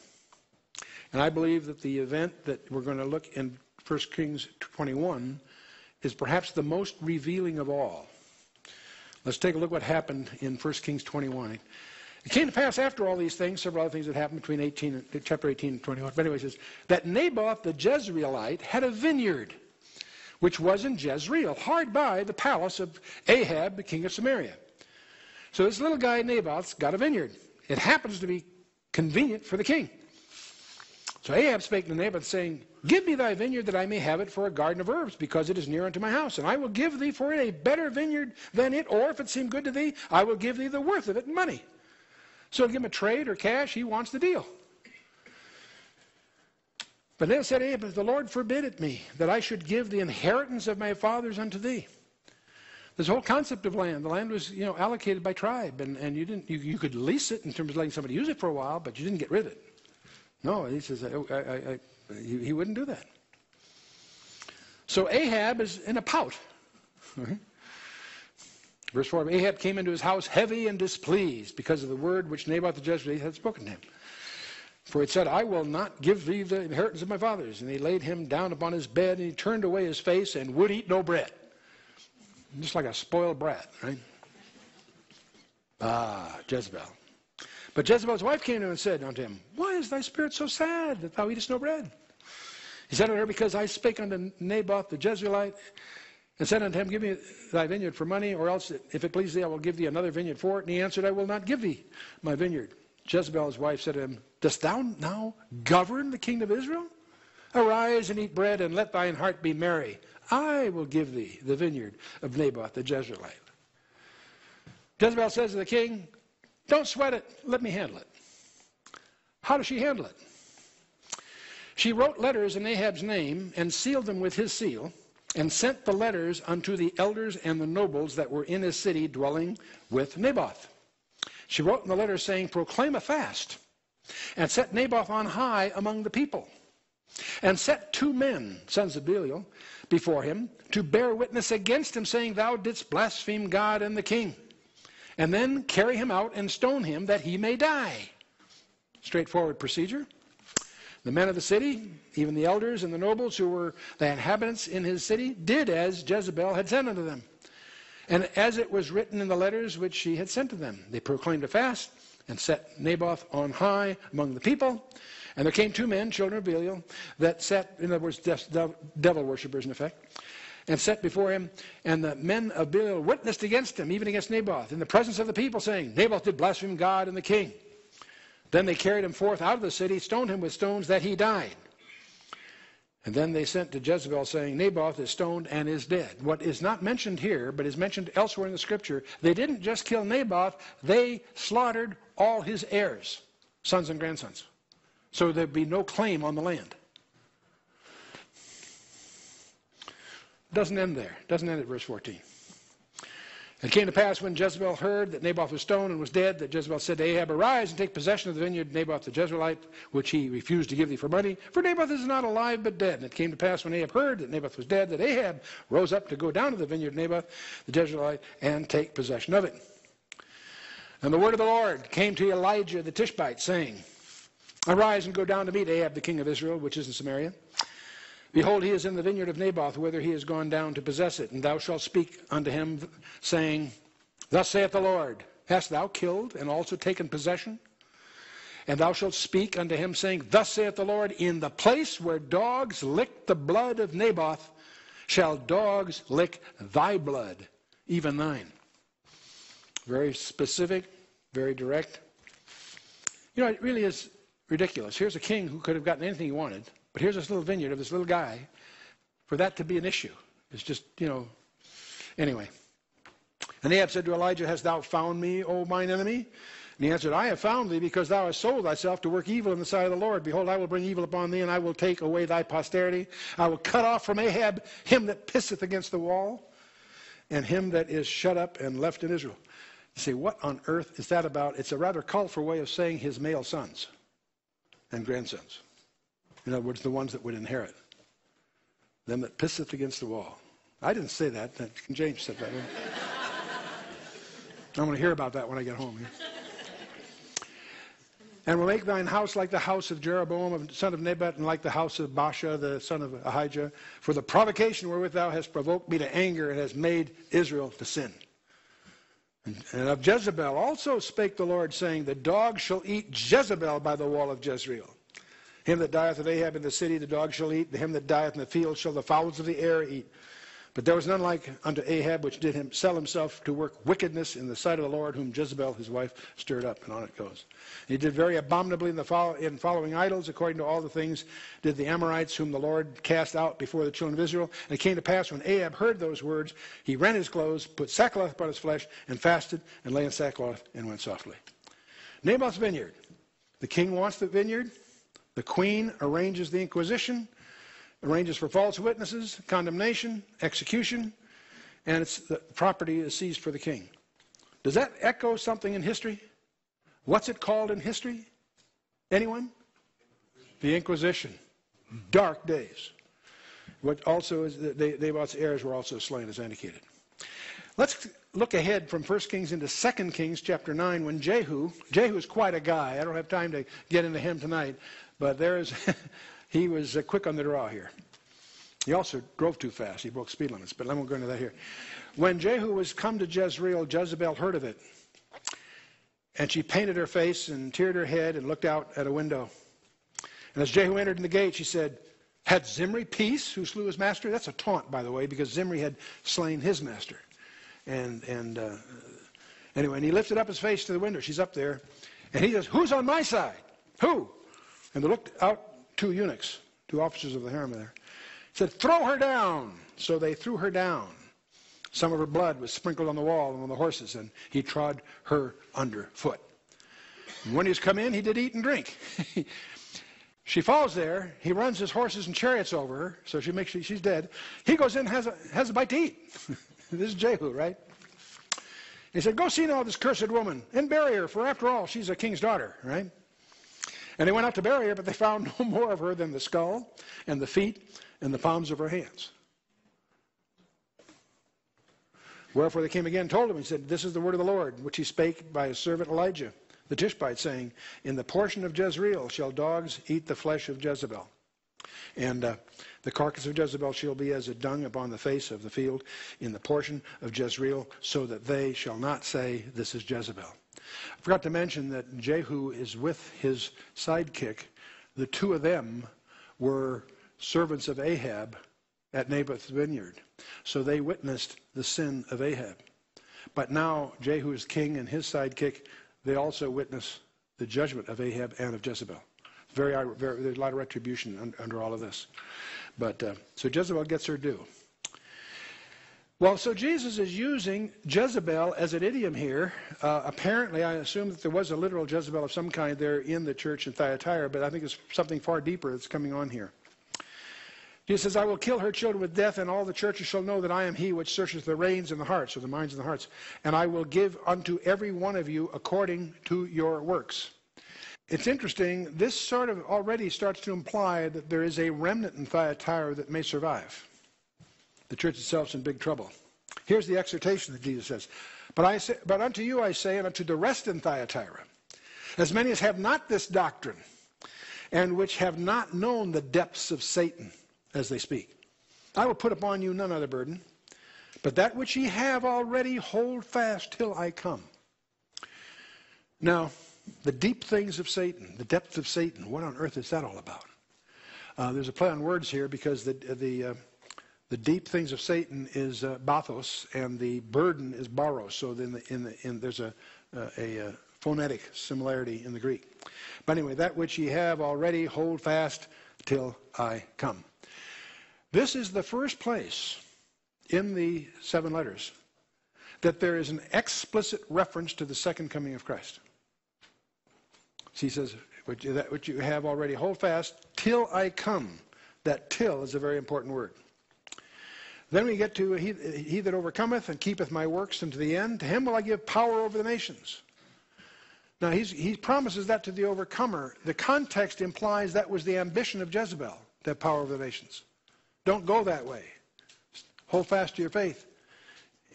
And I believe that the event that we're going to look in 1 Kings 21 is perhaps the most revealing of all. Let's take a look what happened in 1 Kings 21. It came to pass after all these things, several other things that happened between chapter 18 and 21. But anyway, it says, that Naboth the Jezreelite had a vineyard, which was in Jezreel, hard by the palace of Ahab, the king of Samaria. So this little guy, Naboth's got a vineyard. It happens to be convenient for the king. So Ahab spake to Naboth, saying, "Give me thy vineyard, that I may have it for a garden of herbs, because it is near unto my house. And I will give thee for it a better vineyard than it, or if it seem good to thee, I will give thee the worth of it in money." So give him a trade or cash. He wants the deal. But Naboth said, "Ahab, the Lord forbid it me, that I should give the inheritance of my fathers unto thee." This whole concept of land, the land was, allocated by tribe, and you could lease it in terms of letting somebody use it for a while, but you didn't get rid of it. No, he says, he wouldn't do that. So Ahab is in a pout. Verse 4, Ahab came into his house heavy and displeased because of the word which Naboth the Jezreelite had spoken to him. For it said, "I will not give thee the inheritance of my fathers." And he laid him down upon his bed, and he turned away his face and would eat no bread. Just like a spoiled brat, right? Ah, Jezebel. But Jezebel's wife came to him and said unto him, "Why is thy spirit so sad that thou eatest no bread?" He said unto her, "Because I spake unto Naboth the Jezreelite, and said unto him, Give me thy vineyard for money, or else, if it please thee, I will give thee another vineyard for it. And he answered, I will not give thee my vineyard." Jezebel, his wife, said to him, "Dost thou now govern the kingdom of Israel? Arise and eat bread, and let thine heart be merry. I will give thee the vineyard of Naboth the Jezreelite." Jezebel says to the king, "Don't sweat it. Let me handle it." How does she handle it? She wrote letters in Ahab's name and sealed them with his seal and sent the letters unto the elders and the nobles that were in his city dwelling with Naboth. She wrote in the letter saying, proclaim a fast and set Naboth on high among the people and set two men, sons of Belial, before him to bear witness against him, saying, thou didst blaspheme God and the king, and then carry him out and stone him that he may die. Straightforward procedure. The men of the city, even the elders and the nobles who were the inhabitants in his city, did as Jezebel had sent unto them, and as it was written in the letters which she had sent to them. They proclaimed a fast and set Naboth on high among the people. And there came two men, children of Belial, that set, in other words, devil worshippers in effect, and set before him. And the men of Belial witnessed against him, even against Naboth, in the presence of the people, saying, Naboth did blaspheme God and the king. Then they carried him forth out of the city, stoned him with stones that he died. And then they sent to Jezebel, saying, Naboth is stoned and is dead. What is not mentioned here, but is mentioned elsewhere in the scripture, they didn't just kill Naboth, they slaughtered all his heirs, sons and grandsons. So there'd be no claim on the land. Doesn't end there. Doesn't end at verse 14. It came to pass when Jezebel heard that Naboth was stoned and was dead, that Jezebel said to Ahab, arise and take possession of the vineyard of Naboth the Jezreelite, which he refused to give thee for money, for Naboth is not alive but dead. And it came to pass when Ahab heard that Naboth was dead, that Ahab rose up to go down to the vineyard of Naboth the Jezreelite and take possession of it. And the word of the Lord came to Elijah the Tishbite, saying, arise and go down to meet Ahab the king of Israel, which is in Samaria. Behold, he is in the vineyard of Naboth, whither he is gone down to possess it. And thou shalt speak unto him, saying, thus saith the Lord, hast thou killed and also taken possession? And thou shalt speak unto him, saying, thus saith the Lord, in the place where dogs licked the blood of Naboth, shall dogs lick thy blood, even thine. Very specific, very direct. You know, it really is ridiculous. Here's a king who could have gotten anything he wanted. But here's this little vineyard of this little guy. For that to be an issue, it's just, you know, anyway. And Ahab said to Elijah, hast thou found me, O mine enemy? And he answered, I have found thee, because thou hast sold thyself to work evil in the sight of the Lord. Behold, I will bring evil upon thee, and I will take away thy posterity. I will cut off from Ahab him that pisseth against the wall, and him that is shut up and left in Israel. You say, what on earth is that about? It's a rather colorful way of saying his male sons and grandsons. In other words, the ones that would inherit. Them that pisseth against the wall. I didn't say that. James said that. I want to hear about that when I get home. Yeah? And will make thine house like the house of Jeroboam, son of Nebat, and like the house of Baasha, the son of Ahijah, for the provocation wherewith thou hast provoked me to anger and hast made Israel to sin. And of Jezebel also spake the Lord, saying, the dog shall eat Jezebel by the wall of Jezreel. Him that dieth of Ahab in the city, the dog shall eat. Him that dieth in the field shall the fowls of the air eat. But there was none like unto Ahab, which did sell himself to work wickedness in the sight of the Lord, whom Jezebel his wife stirred up. And on it goes. He did very abominably in following idols, according to all the things did the Amorites, whom the Lord cast out before the children of Israel. And it came to pass when Ahab heard those words, he rent his clothes, put sackcloth upon his flesh, and fasted, and lay in sackcloth, and went softly. Naboth's vineyard. The king wants the vineyard. The queen arranges the inquisition, arranges for false witnesses, condemnation, execution, and the property is seized for the king. Does that echo something in history? What's it called in history? Anyone? The Inquisition. Dark days. What also is Naboth's heirs were also slain, as indicated. Let's look ahead from 1 Kings into 2 Kings chapter 9 when Jehu is quite a guy. I don't have time to get into him tonight. But he was quick on the draw here. He also drove too fast. He broke speed limits, but I won't go into that here. When Jehu was come to Jezreel, Jezebel heard of it. And she painted her face and teared her head and looked out at a window. And as Jehu entered in the gate, she said, had Zimri peace, who slew his master? That's a taunt, by the way, because Zimri had slain his master. And he lifted up his face to the window. She's up there. And he says, who's on my side? Who? And they looked out, two eunuchs, two officers of the harem there, said, throw her down. So they threw her down. Some of her blood was sprinkled on the wall and on the horses, and he trod her underfoot. And when he's come in, he did eat and drink. She falls there. He runs his horses and chariots over her, so she makes she's dead. He goes in and has a bite to eat. This is Jehu, right? He said, go see now this cursed woman and bury her, for after all, she's a king's daughter, right? And they went out to bury her, but they found no more of her than the skull and the feet and the palms of her hands. Wherefore they came again and told him, and said, this is the word of the Lord, which he spake by his servant Elijah the Tishbite, saying, in the portion of Jezreel shall dogs eat the flesh of Jezebel, and the carcass of Jezebel shall be as a dung upon the face of the field in the portion of Jezreel, so that they shall not say, this is Jezebel. I forgot to mention that Jehu is with his sidekick. The two of them were servants of Ahab at Naboth's vineyard, so they witnessed the sin of Ahab. But now Jehu is king, and his sidekick, they also witness the judgment of Ahab and of Jezebel. There's a lot of retribution under all of this. But so Jezebel gets her due. Well, so Jesus is using Jezebel as an idiom here. Apparently, I assume that there was a literal Jezebel of some kind there in the church in Thyatira, but I think it's something far deeper that's coming on here. Jesus says, I will kill her children with death, and all the churches shall know that I am he which searches the reins and the hearts, or the minds and the hearts, and I will give unto every one of you according to your works. It's interesting, this sort of already starts to imply that there is a remnant in Thyatira that may survive. The church itself is in big trouble. Here's the exhortation that Jesus says, but unto you I say, and unto the rest in Thyatira, as many as have not this doctrine, and which have not known the depths of Satan, as they speak, I will put upon you none other burden, but that which ye have already hold fast till I come. Now, the deep things of Satan, the depth of Satan, what on earth is that all about? There's a play on words here, because the deep things of Satan is bathos, and the burden is baros. So then there's a phonetic similarity in the Greek. But anyway, that which ye have already hold fast till I come. This is the first place in the seven letters that there is an explicit reference to the second coming of Christ. So he says, that which you have already, hold fast till I come. That till is a very important word. Then we get to, he that overcometh and keepeth my works unto the end, to him will I give power over the nations. Now he promises that to the overcomer. The context implies that was the ambition of Jezebel, to have power over the nations. Don't go that way. Hold fast to your faith.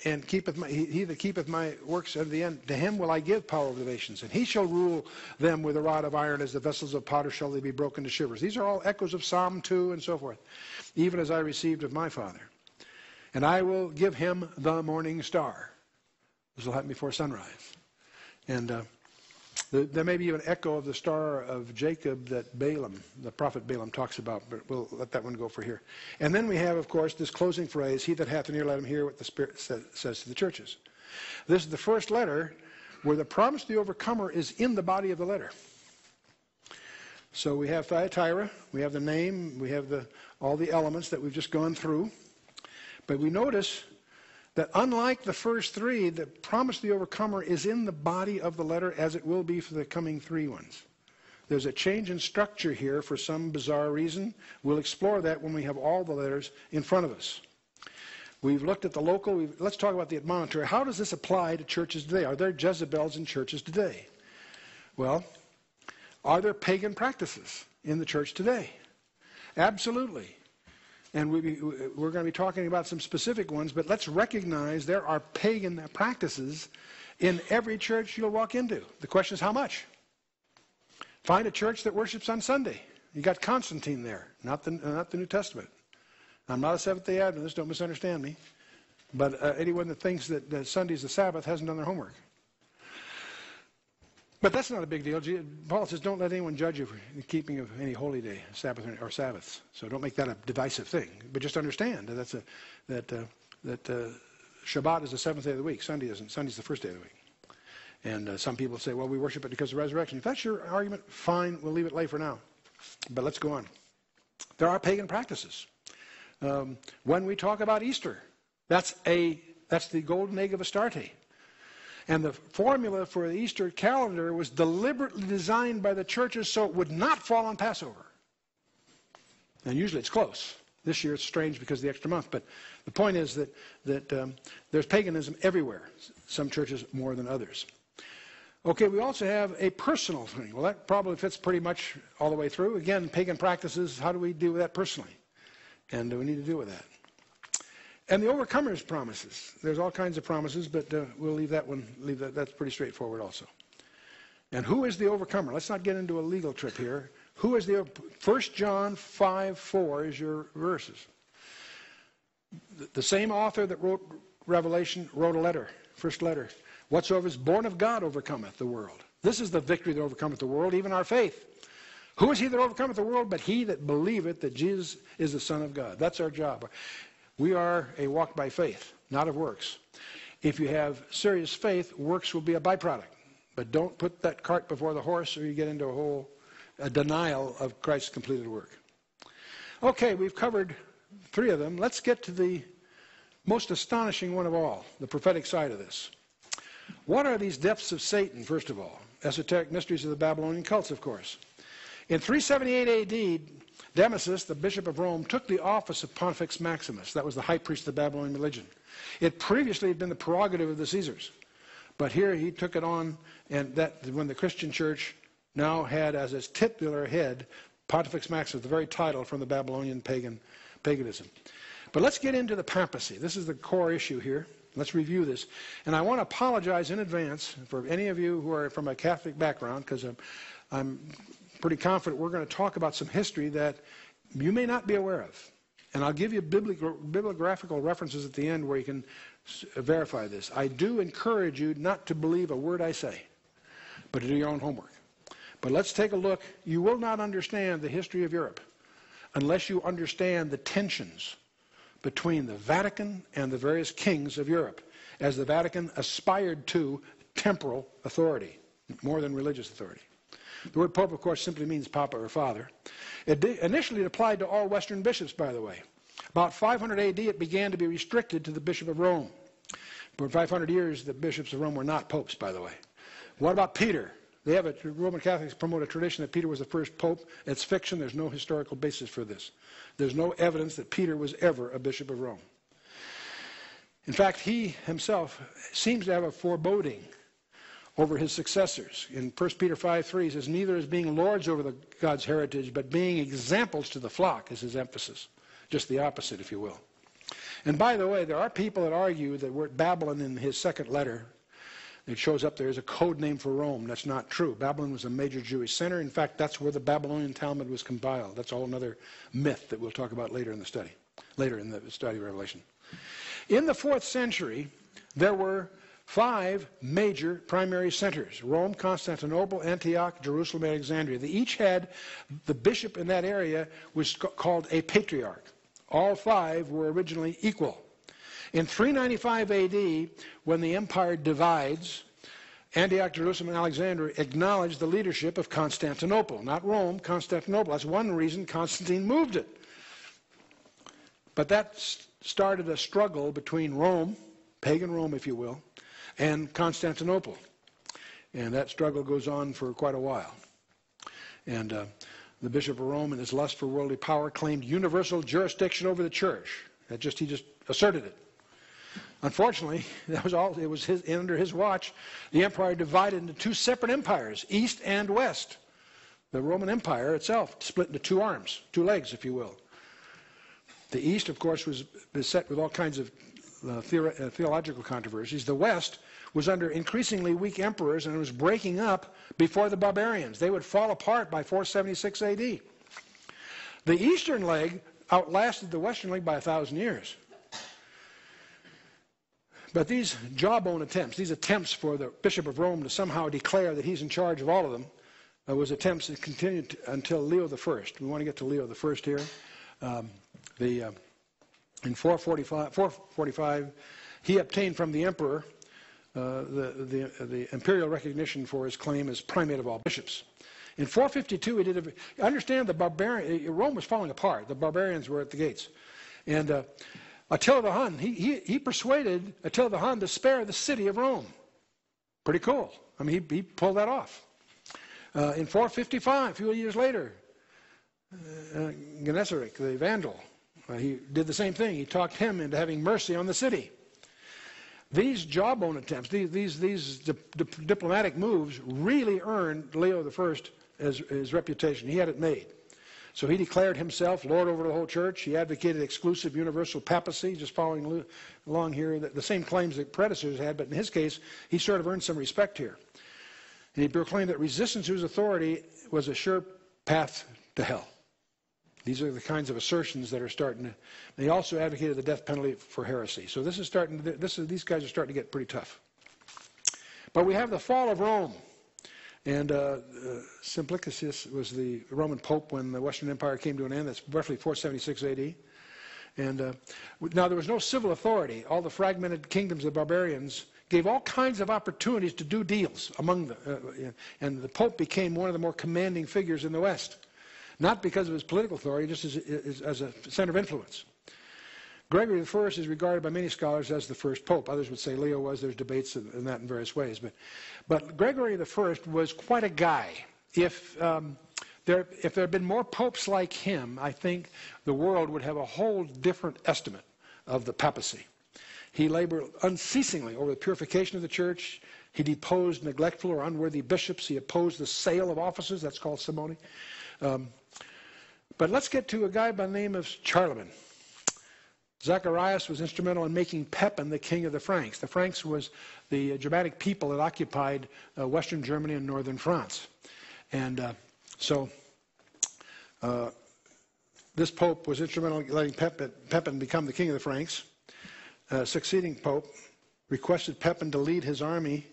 And he that keepeth my works unto the end, to him will I give power over the nations. And he shall rule them with a rod of iron, as the vessels of potter shall they be broken to shivers. These are all echoes of Psalm 2 and so forth. Even as I received of my Father. And I will give him the morning star. This will happen before sunrise. And there may be an echo of the star of Jacob that Balaam, the prophet Balaam, talks about, but we'll let that one go for here. And then we have, of course, this closing phrase, he that hath an ear, let him hear what the Spirit says to the churches. This is the first letter where the promise to the overcomer is in the body of the letter. So we have Thyatira, we have the name, we have all the elements that we've just gone through. But we notice that unlike the first three, the promise of the overcomer is in the body of the letter, as it will be for the coming three ones. There's a change in structure here for some bizarre reason. We'll explore that when we have all the letters in front of us. We've looked at the local. Let's talk about the admonitory. How does this apply to churches today? Are there Jezebels in churches today? Well, are there pagan practices in the church today? Absolutely. And we're going to be talking about some specific ones, but let's recognize there are pagan practices in every church you'll walk into. The question is, how much? Find a church that worships on Sunday. You got Constantine there, not the New Testament. I'm not a Seventh-day Adventist, don't misunderstand me. But anyone that thinks that Sunday's the Sabbath hasn't done their homework. But that's not a big deal. Paul says, don't let anyone judge you for the keeping of any holy day, Sabbath or Sabbaths. So don't make that a divisive thing. But just understand that Shabbat is the seventh day of the week. Sunday isn't. Sunday's the first day of the week. And some people say, well, we worship it because of the resurrection. If that's your argument, fine. We'll leave it lay for now. But let's go on. There are pagan practices. When we talk about Easter, that's the golden egg of Astarte. And the formula for the Easter calendar was deliberately designed by the churches so it would not fall on Passover. And usually it's close. This year it's strange because of the extra month. But the point is that there's paganism everywhere, some churches more than others. Okay, we also have a personal thing. Well, that probably fits pretty much all the way through. Again, pagan practices, how do we deal with that personally? And we need to deal with that. And the overcomer's promises. There's all kinds of promises, but we'll leave that one. That's pretty straightforward also. And who is the overcomer? Let's not get into a legal trip here. Who is the 1 John 5:4 is your verses. The same author that wrote Revelation wrote a letter, first letter. Whatsoever is born of God overcometh the world. This is the victory that overcometh the world, even our faith. Who is he that overcometh the world but he that believeth that Jesus is the Son of God? That's our job. We are a walk by faith, not of works. If you have serious faith, works will be a byproduct. But don't put that cart before the horse or you get into a denial of Christ's completed work. Okay, we've covered three of them. Let's get to the most astonishing one of all, the prophetic side of this. What are these depths of Satan, first of all? Esoteric mysteries of the Babylonian cults, of course. In 378 AD, Damasus, the bishop of Rome, took the office of Pontifex Maximus. That was the high priest of the Babylonian religion. It previously had been the prerogative of the Caesars. But here he took it on, and that when the Christian church now had as its titular head Pontifex Maximus, the very title from the Babylonian paganism. But let's get into the papacy. This is the core issue here. Let's review this. And I want to apologize in advance for any of you who are from a Catholic background, because I'm pretty confident we're going to talk about some history that you may not be aware of. And I'll give you bibliographical references at the end where you can verify this. I do encourage you not to believe a word I say, but to do your own homework. But let's take a look. You will not understand the history of Europe unless you understand the tensions between the Vatican and the various kings of Europe, as the Vatican aspired to temporal authority, more than religious authority. The word pope, of course, simply means papa or father. It initially applied to all Western bishops, by the way. About 500 AD, it began to be restricted to the Bishop of Rome. For 500 years, the bishops of Rome were not popes, by the way. What about Peter? They have Roman Catholics promote a tradition that Peter was the first pope. It's fiction. There's no historical basis for this. There's no evidence that Peter was ever a bishop of Rome. In fact, he himself seems to have a foreboding over his successors. In 1 Peter 5:3, he says, neither as being lords over God's heritage, but being examples to the flock is his emphasis. Just the opposite, if you will. And by the way, there are people that argue that we're at Babylon in his second letter. It shows up there as a code name for Rome. That's not true. Babylon was a major Jewish center. In fact, that's where the Babylonian Talmud was compiled. That's all another myth that we'll talk about later in the study of Revelation. In the 4th century, there were 5 major primary centers: Rome, Constantinople, Antioch, Jerusalem, and Alexandria. They each had the bishop in that area was called a patriarch. All 5 were originally equal. In 395 AD, when the empire divides, Antioch, Jerusalem, and Alexandria acknowledged the leadership of Constantinople. Not Rome, Constantinople. That's one reason Constantine moved it. But that started a struggle between Rome, pagan Rome, if you will, and Constantinople. And that struggle goes on for quite a while. And the Bishop of Rome, in his lust for worldly power, claimed universal jurisdiction over the church. He just asserted it. Unfortunately, that was all. It was under his watch. The empire divided into 2 separate empires, East and West. The Roman Empire itself split into 2 arms, 2 legs, if you will. The East, of course, was beset with all kinds of theological controversies. The West was under increasingly weak emperors, and it was breaking up before the barbarians. They would fall apart by 476 AD. The Eastern leg outlasted the Western leg by 1,000 years. But these jawbone attempts, these attempts for the Bishop of Rome to somehow declare that he's in charge of all of them, was attempts that continued until Leo I. We want to get to Leo I here. In 445, he obtained from the emperor the imperial recognition for his claim as primate of all bishops. In 452, he did understand the barbarian. Rome was falling apart. The barbarians were at the gates, and Attila the Hun, he persuaded Attila the Hun to spare the city of Rome. Pretty cool. I mean, he pulled that off. In 455, a few years later, Gennesarek, the Vandal, he did the same thing. He talked him into having mercy on the city. These jawbone attempts, these diplomatic moves, really earned Leo I his reputation. He had it made. So he declared himself Lord over the whole church. He advocated exclusive universal papacy, just following along here, the same claims that predecessors had, but in his case, he sort of earned some respect here. And he proclaimed that resistance to his authority was a sure path to hell. These are the kinds of assertions that are starting to... They also advocated the death penalty for heresy. So this is starting to, these guys are starting to get pretty tough. But we have the fall of Rome. And Simplicius was the Roman Pope when the Western Empire came to an end. That's roughly 476 AD. And now there was no civil authority. All the fragmented kingdoms of barbarians gave all kinds of opportunities to do deals among them. And the Pope became one of the more commanding figures in the West. Not because of his political authority, just as a center of influence. Gregory I is regarded by many scholars as the first pope. Others would say Leo was. There's debates in that in various ways. But Gregory I was quite a guy. If there had been more popes like him, I think the world would have a whole different estimate of the papacy. He labored unceasingly over the purification of the church. He deposed neglectful or unworthy bishops. He opposed the sale of offices. That's called simony. But let's get to a guy by the name of Charlemagne. Zacharias was instrumental in making Pepin the king of the Franks. The Franks was the Germanic people that occupied western Germany and northern France. And so this pope was instrumental in letting Pepin become the king of the Franks. Succeeding pope requested Pepin to lead his army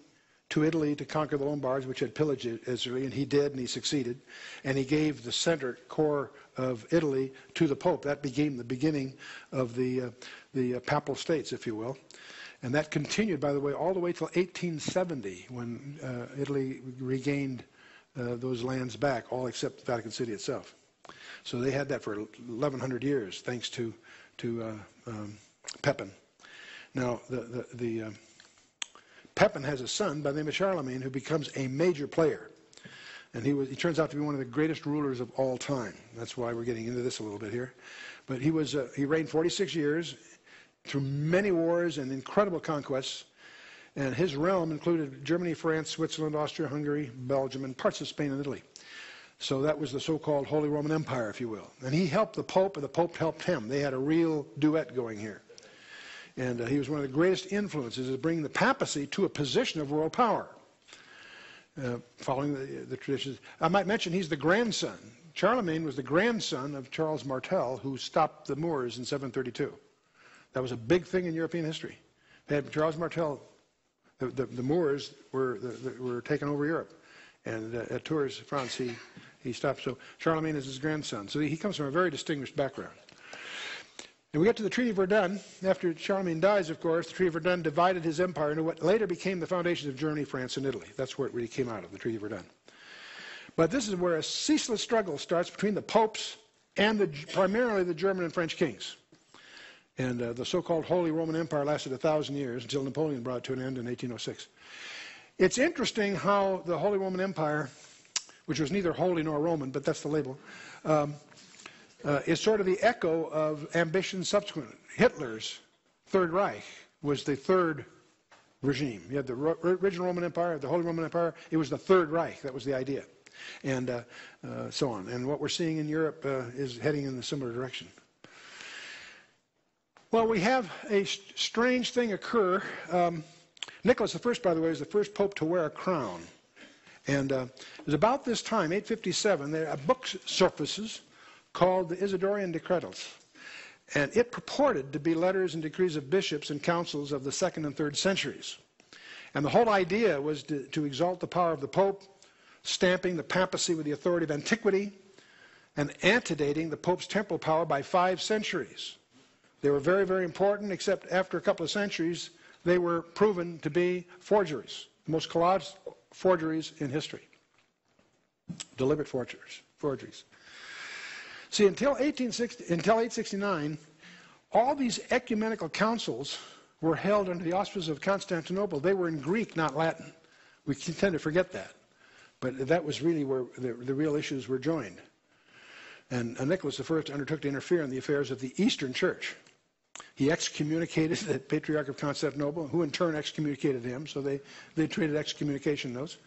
to Italy to conquer the Lombards, which had pillaged Israel, and he did, and he succeeded. And he gave the center core of Italy to the Pope. That became the beginning of the Papal States, if you will. And that continued, by the way, all the way till 1870, when Italy regained those lands back, all except Vatican City itself. So they had that for 1,100 years, thanks to Pepin. Now, Pepin has a son by the name of Charlemagne who becomes a major player. And he turns out to be one of the greatest rulers of all time. That's why we're getting into this a little bit here. But he reigned 46 years through many wars and incredible conquests. And his realm included Germany, France, Switzerland, Austria, Hungary, Belgium, and parts of Spain and Italy. So that was the so-called Holy Roman Empire, if you will. And he helped the Pope, and the Pope helped him. They had a real duet going here. And he was one of the greatest influences in bringing the papacy to a position of world power, following the traditions. I might mention he's the grandson. Charlemagne was the grandson of Charles Martel, who stopped the Moors in 732. That was a big thing in European history. They had Charles Martel, the Moors were taking over Europe. And at Tours, France, he stopped. So Charlemagne is his grandson. So he comes from a very distinguished background. And we get to the Treaty of Verdun. After Charlemagne dies, of course, the Treaty of Verdun divided his empire into what later became the foundations of Germany, France, and Italy. That's where it really came out of, the Treaty of Verdun. But this is where a ceaseless struggle starts between the popes and primarily the German and French kings. And the so-called Holy Roman Empire lasted 1,000 years until Napoleon brought it to an end in 1806. It's interesting how the Holy Roman Empire, which was neither holy nor Roman, but that's the label, is sort of the echo of ambition subsequent. Hitler's Third Reich was the third regime. You had the original Roman Empire, the Holy Roman Empire. It was the Third Reich. That was the idea. And so on. And what we're seeing in Europe is heading in a similar direction. Well, we have a strange thing occur. Nicholas I, by the way, is the first pope to wear a crown. And it was about this time, 857, a book surfaces called the Isidorian Decretals, and it purported to be letters and decrees of bishops and councils of the 2nd and 3rd centuries. And the whole idea was to exalt the power of the Pope, stamping the papacy with the authority of antiquity, and antedating the Pope's temporal power by 5 centuries. They were very, very important, except after a couple of centuries, they were proven to be forgeries, the most colossal forgeries in history, deliberate forgeries. See, until 869, all these ecumenical councils were held under the auspices of Constantinople. They were in Greek, not Latin. We tend to forget that. But that was really where the real issues were joined. And Nicholas I undertook to interfere in the affairs of the Eastern Church. He excommunicated the Patriarch of Constantinople, who in turn excommunicated him, so they traded excommunication notes.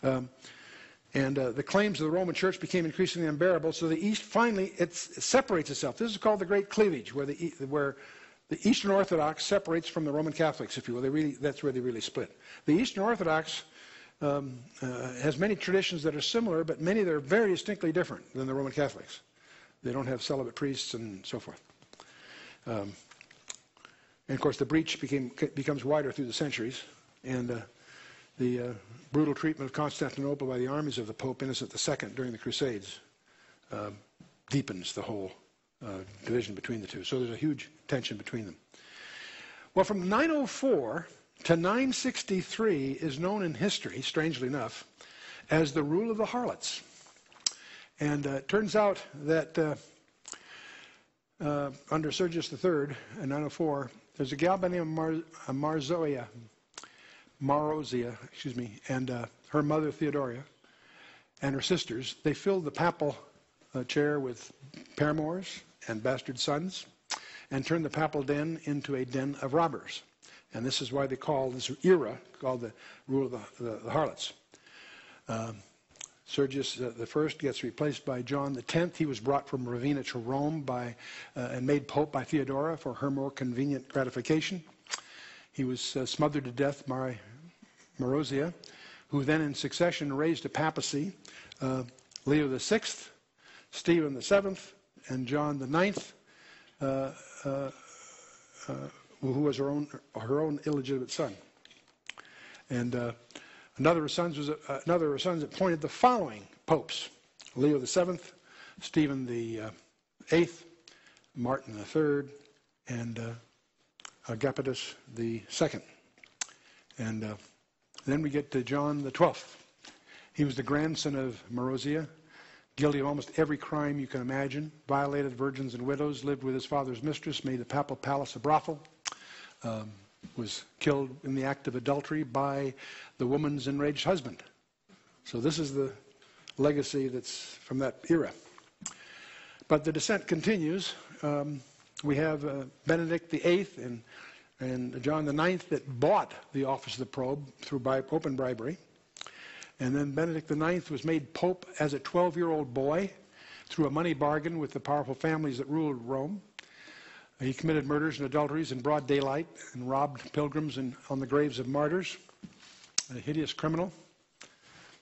The claims of the Roman Church became increasingly unbearable, so the East finally it separates itself. This is called the Great Cleavage, where the Eastern Orthodox separates from the Roman Catholics, if you will. That's where they really split. The Eastern Orthodox has many traditions that are similar, but many that are very distinctly different than the Roman Catholics. They don't have celibate priests and so forth. And of course, the breach becomes wider through the centuries, and the brutal treatment of Constantinople by the armies of the Pope Innocent II during the Crusades deepens the whole division between the two. So there's a huge tension between them. Well, from 904 to 963 is known in history, strangely enough, as the rule of the harlots. And it turns out that under Sergius III in 904, there's a gal by the name of Marozia, and her mother Theodoria and her sisters. They filled the papal chair with paramours and bastard sons and turned the papal den into a den of robbers. And this is why they call this era called the rule of the harlots. Sergius I gets replaced by John X. He was brought from Ravenna to Rome and made pope by Theodora for her more convenient gratification. He was smothered to death by Marozia, who then in succession raised a papacy, Leo VI, Stephen VII, and John IX, who was her own illegitimate son. And another of her sons appointed the following popes: Leo VII, Stephen VIII, Martin III, and Agapitus II. And then we get to John XII. He was the grandson of Marozia, guilty of almost every crime you can imagine, violated virgins and widows, lived with his father's mistress, made the papal palace a brothel, was killed in the act of adultery by the woman's enraged husband. So this is the legacy that's from that era. But the descent continues. We have Benedict VIII and John IX that bought the office of the probe through open bribery. And then Benedict IX was made pope as a 12-year-old boy through a money bargain with the powerful families that ruled Rome. He committed murders and adulteries in broad daylight and robbed pilgrims on the graves of martyrs, a hideous criminal.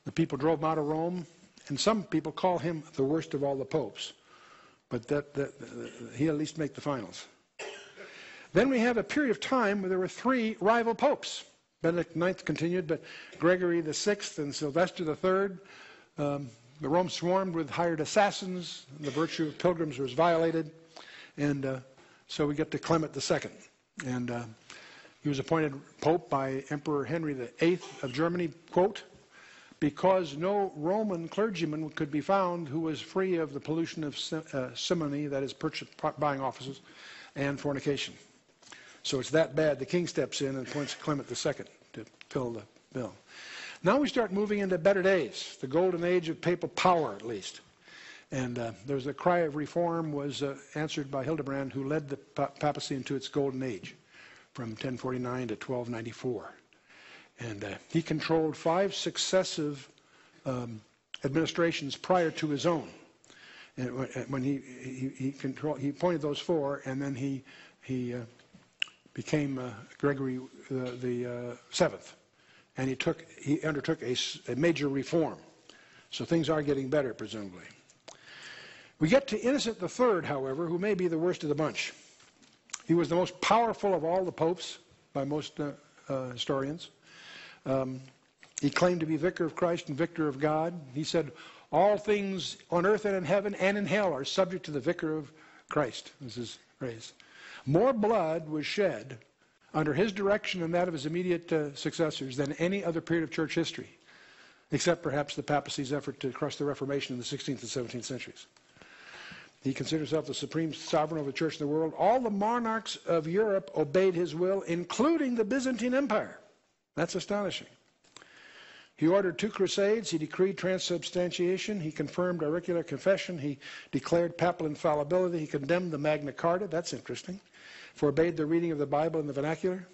The people drove him out of Rome, and some people call him the worst of all the popes. But he'll at least make the finals. Then we have a period of time where there were three rival popes. Benedict IX continued, but Gregory VI and Sylvester III, the Rome swarmed with hired assassins, and the virtue of pilgrims was violated, and so we get to Clement II, and he was appointed pope by Emperor Henry VIII of Germany, quote, because no Roman clergyman could be found who was free of the pollution of simony, that is buying offices, and fornication. So it's that bad. The king steps in and appoints Clement II to fill the bill. Now we start moving into better days, the golden age of papal power at least. And there's a cry of reform was answered by Hildebrand, who led the papacy into its golden age from 1049 to 1294. And he controlled five successive administrations prior to his own. And when he appointed those four, and then he became Gregory the Seventh, and he undertook a major reform. So things are getting better, presumably. We get to Innocent III, however, who may be the worst of the bunch. He was the most powerful of all the popes by most historians. He claimed to be vicar of Christ and vicar of God. He said, all things on earth and in heaven and in hell are subject to the vicar of Christ. This is raised. More blood was shed under his direction and that of his immediate successors than any other period of church history, except perhaps the papacy's effort to crush the Reformation in the 16th and 17th centuries. He considered himself the supreme sovereign of the church in the world. All the monarchs of Europe obeyed his will, including the Byzantine Empire. That's astonishing. He ordered 2 crusades. He decreed transubstantiation. He confirmed auricular confession. He declared papal infallibility. He condemned the Magna Carta. That's interesting. Forbade the reading of the Bible in the vernacular.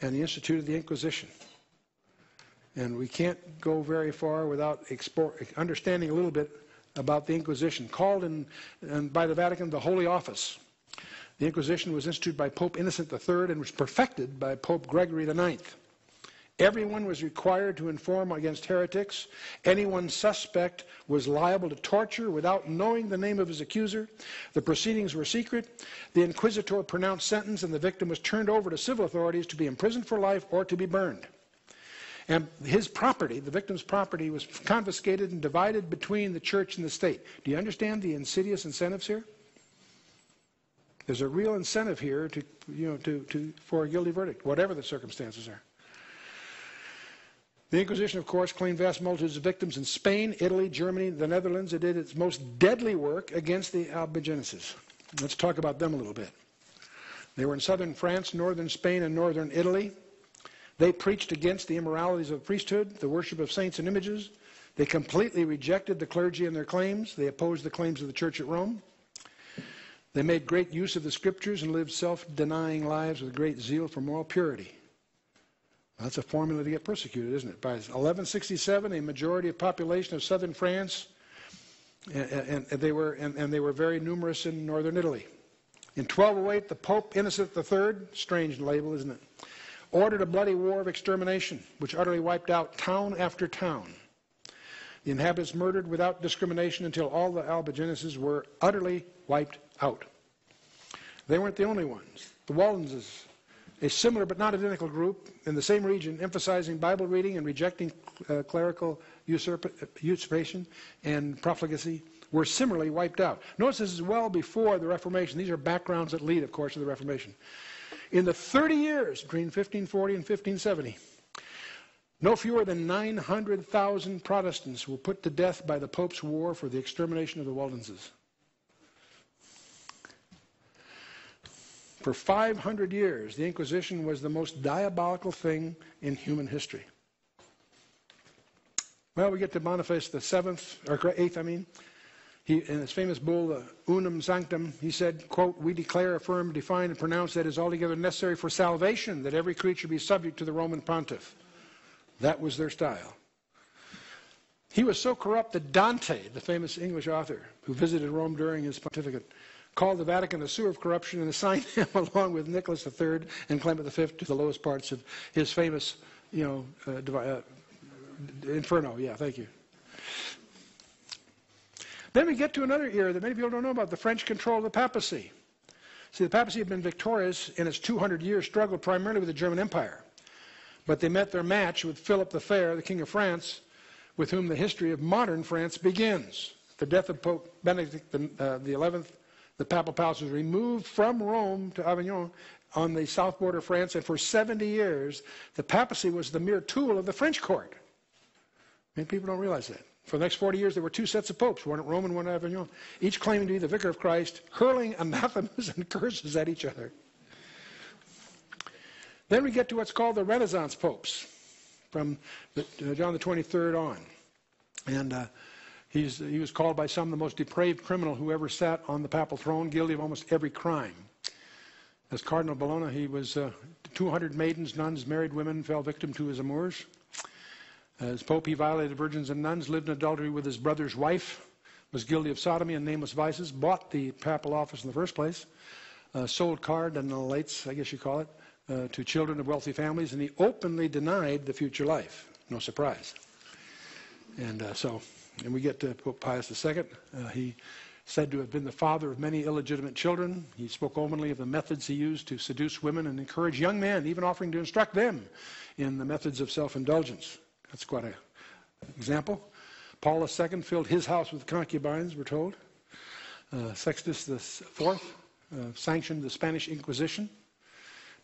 And he instituted the Inquisition. And we can't go very far without understanding a little bit about the Inquisition. Called by the Vatican the Holy Office. The Inquisition was instituted by Pope Innocent III and was perfected by Pope Gregory IX. Everyone was required to inform against heretics. Anyone suspect was liable to torture without knowing the name of his accuser. The proceedings were secret. The inquisitor pronounced sentence, and the victim was turned over to civil authorities to be imprisoned for life or to be burned. And his property, the victim's property, was confiscated and divided between the church and the state. Do you understand the insidious incentives here? There's a real incentive here to, for a guilty verdict, whatever the circumstances are. The Inquisition, of course, claimed vast multitudes of victims in Spain, Italy, Germany, the Netherlands. It did its most deadly work against the Albigenses. Let's talk about them a little bit. They were in southern France, northern Spain, and northern Italy. They preached against the immoralities of the priesthood, the worship of saints and images. They completely rejected the clergy and their claims. They opposed the claims of the church at Rome. They made great use of the scriptures and lived self-denying lives with great zeal for moral purity. That's a formula to get persecuted, isn't it? By 1167, a majority of population of southern France, and they were very numerous in northern Italy. In 1208, the Pope Innocent III, strange label, isn't it, ordered a bloody war of extermination, which utterly wiped out town after town. The inhabitants murdered without discrimination until all the Albigenses were utterly wiped out. They weren't the only ones. The Waldenses, a similar but not identical group in the same region, emphasizing Bible reading and rejecting clerical usurpation and profligacy, were similarly wiped out. Notice this is well before the Reformation. These are backgrounds that lead, of course, to the Reformation. In the 30 years between 1540 and 1570, no fewer than 900,000 Protestants were put to death by the Pope's war for the extermination of the Waldenses. For 500 years, the Inquisition was the most diabolical thing in human history. Well, we get to Boniface the Eighth. In his famous bull, the Unum Sanctum, he said, quote, "We declare, affirm, define, and pronounce that it is altogether necessary for salvation that every creature be subject to the Roman pontiff." That was their style. He was so corrupt that Dante, the famous English author who visited Rome during his pontificate, called the Vatican a sewer of corruption and assigned him, along with Nicholas III and Clement V, to the lowest parts of his famous, Inferno. Yeah, thank you. Then we get to another era that many people don't know about, the French control of the papacy. See, the papacy had been victorious in its 200-year struggle primarily with the German Empire. But they met their match with Philip the Fair, the King of France, with whom the history of modern France begins. The death of Pope Benedict XI, the papal palace was removed from Rome to Avignon on the south border of France, and for 70 years, the papacy was the mere tool of the French court. Many people don't realize that. For the next 40 years, there were 2 sets of popes, one at Rome and one at Avignon, each claiming to be the vicar of Christ, hurling anathemas and curses at each other. Then we get to what's called the Renaissance popes, from John the 23rd on. And he was called by some the most depraved criminal who ever sat on the papal throne, guilty of almost every crime. As Cardinal Bologna, he was 200 maidens, nuns, married women, fell victim to his amours. As Pope, he violated virgins and nuns, lived in adultery with his brother's wife, was guilty of sodomy and nameless vices, bought the papal office in the first place, sold cardinalates, I guess you call it, to children of wealthy families, and he openly denied the future life. No surprise. And so we get to Pope Pius II. He said to have been the father of many illegitimate children. He spoke openly of the methods he used to seduce women and encourage young men, even offering to instruct them in the methods of self-indulgence. That's quite an example. Paul II filled his house with concubines, we're told. Sextus IV sanctioned the Spanish Inquisition,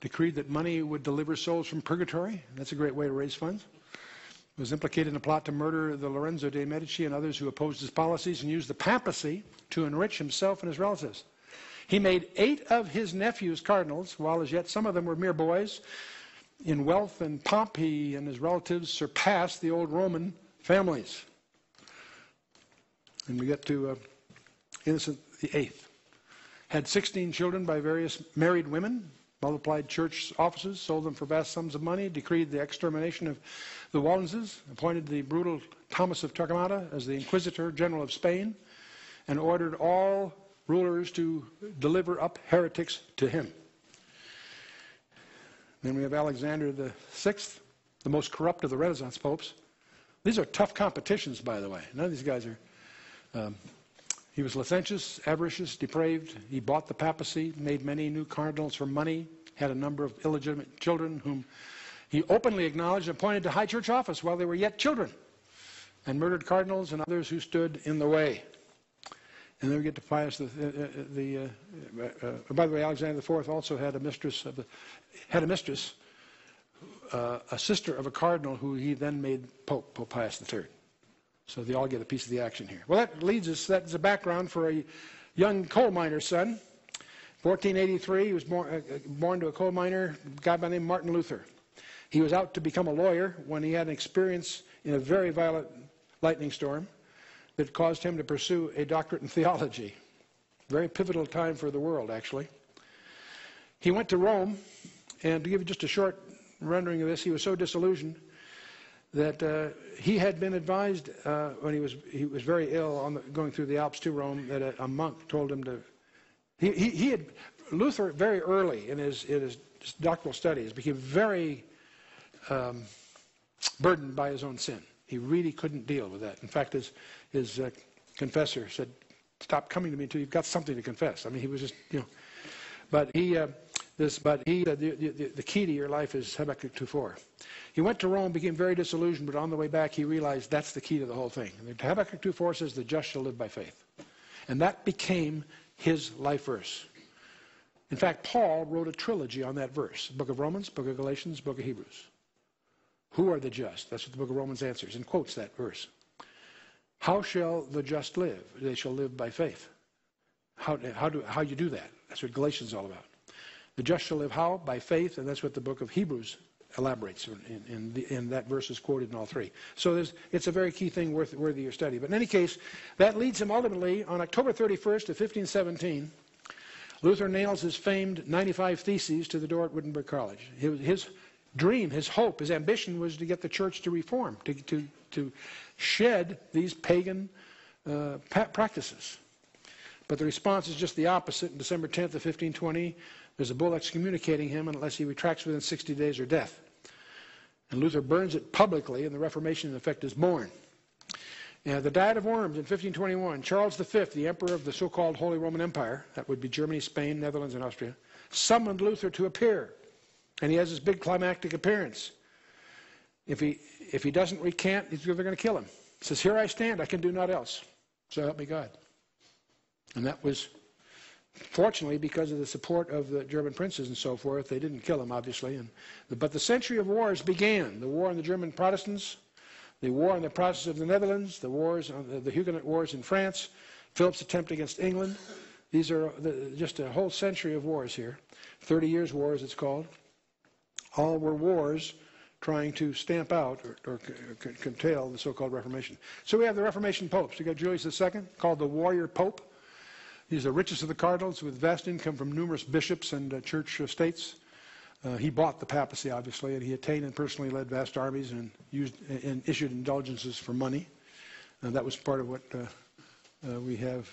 decreed that money would deliver souls from purgatory. That's a great way to raise funds. Was implicated in a plot to murder the Lorenzo de' Medici and others who opposed his policies, and used the papacy to enrich himself and his relatives. He made 8 of his nephews cardinals, while as yet some of them were mere boys, in wealth and pomp, he and his relatives surpassed the old Roman families. And we get to Innocent VIII. Had 16 children by various married women, multiplied church offices, sold them for vast sums of money, decreed the extermination of the Waldenses, appointed the brutal Thomas of Torquemada as the Inquisitor General of Spain, and ordered all rulers to deliver up heretics to him. Then we have Alexander the Sixth, the most corrupt of the Renaissance popes. These are tough competitions, by the way. None of these guys are... He was licentious, avaricious, depraved. He bought the papacy, made many new cardinals for money, had a number of illegitimate children whom he openly acknowledged and appointed to high church office while they were yet children, and murdered cardinals and others who stood in the way. And then we get to Pius by the way, Alexander IV also had a mistress, a sister of a cardinal who he then made Pope, Pope Pius III. So they all get a piece of the action here. Well, that leads us, that's the background for a young coal miner's son. 1483, he was born to a coal miner, a guy by the name of Martin Luther. He was out to become a lawyer when he had an experience in a very violent lightning storm that caused him to pursue a doctorate in theology. Very pivotal time for the world, actually. He went to Rome, and to give you just a short rendering of this, he was so disillusioned that he had been advised when he was very ill on going through the Alps to Rome, that a monk told him to. He had Luther very early in his doctoral studies became very burdened by his own sin. He really couldn't deal with that. In fact, his confessor said, "Stop coming to me until you've got something to confess." I mean, he was just but he. The key to your life is Habakkuk 2:4. He went to Rome, became very disillusioned, but on the way back he realized that's the key to the whole thing. Habakkuk 2:4 says, "The just shall live by faith." And that became his life verse. In fact, Paul wrote a trilogy on that verse. Book of Romans, Book of Galatians, Book of Hebrews. Who are the just? That's what the Book of Romans answers and quotes that verse. How shall the just live? They shall live by faith. How you do that? That's what Galatians is all about. The just shall live how? By faith, and that's what the book of Hebrews elaborates, and that verse is quoted in all three. So it's a very key thing worthy of your study. But in any case, that leads him ultimately, on October 31st of 1517, Luther nails his famed 95 Theses to the door at Wittenberg College. His dream, his hope, his ambition was to get the church to reform, to shed these pagan practices. But the response is just the opposite. On December 10th of 1520, there's a bull excommunicating him unless he retracts within 60 days or death. And Luther burns it publicly, and the Reformation, in effect, is born. Now, the Diet of Worms in 1521, Charles V, the emperor of the so-called Holy Roman Empire, that would be Germany, Spain, Netherlands, and Austria, summoned Luther to appear. And he has this big climactic appearance. If he doesn't recant, they're going to kill him. He says, "Here I stand, I can do naught else. So help me God." And that was... Fortunately, because of the support of the German princes and so forth, they didn't kill him, obviously. But the century of wars began. The war on the German Protestants, the war on the Protestants of the Netherlands, the Huguenot wars in France, Philip's attempt against England. These are just a whole century of wars here. 30 years wars, it's called. All were wars trying to stamp out or curtail the so-called Reformation. So we have the Reformation popes. We've got Julius II, called the warrior pope. He's the richest of the cardinals with vast income from numerous bishops and church estates. He bought the papacy, obviously, and he attained and personally led vast armies and issued indulgences for money. And that was part of what we have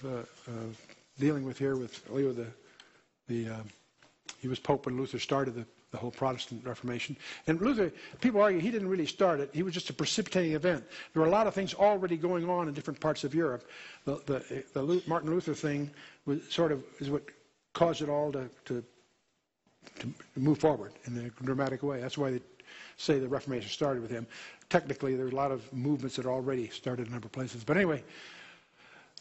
dealing with here with Leo he was Pope when Luther started the whole Protestant Reformation. And Luther, people argue he didn't really start it. He was just a precipitating event. There were a lot of things already going on in different parts of Europe. The Martin Luther thing was is what caused it all to move forward in a dramatic way. That's why they say the Reformation started with him. Technically, there were a lot of movements that already started in a number of places. But anyway,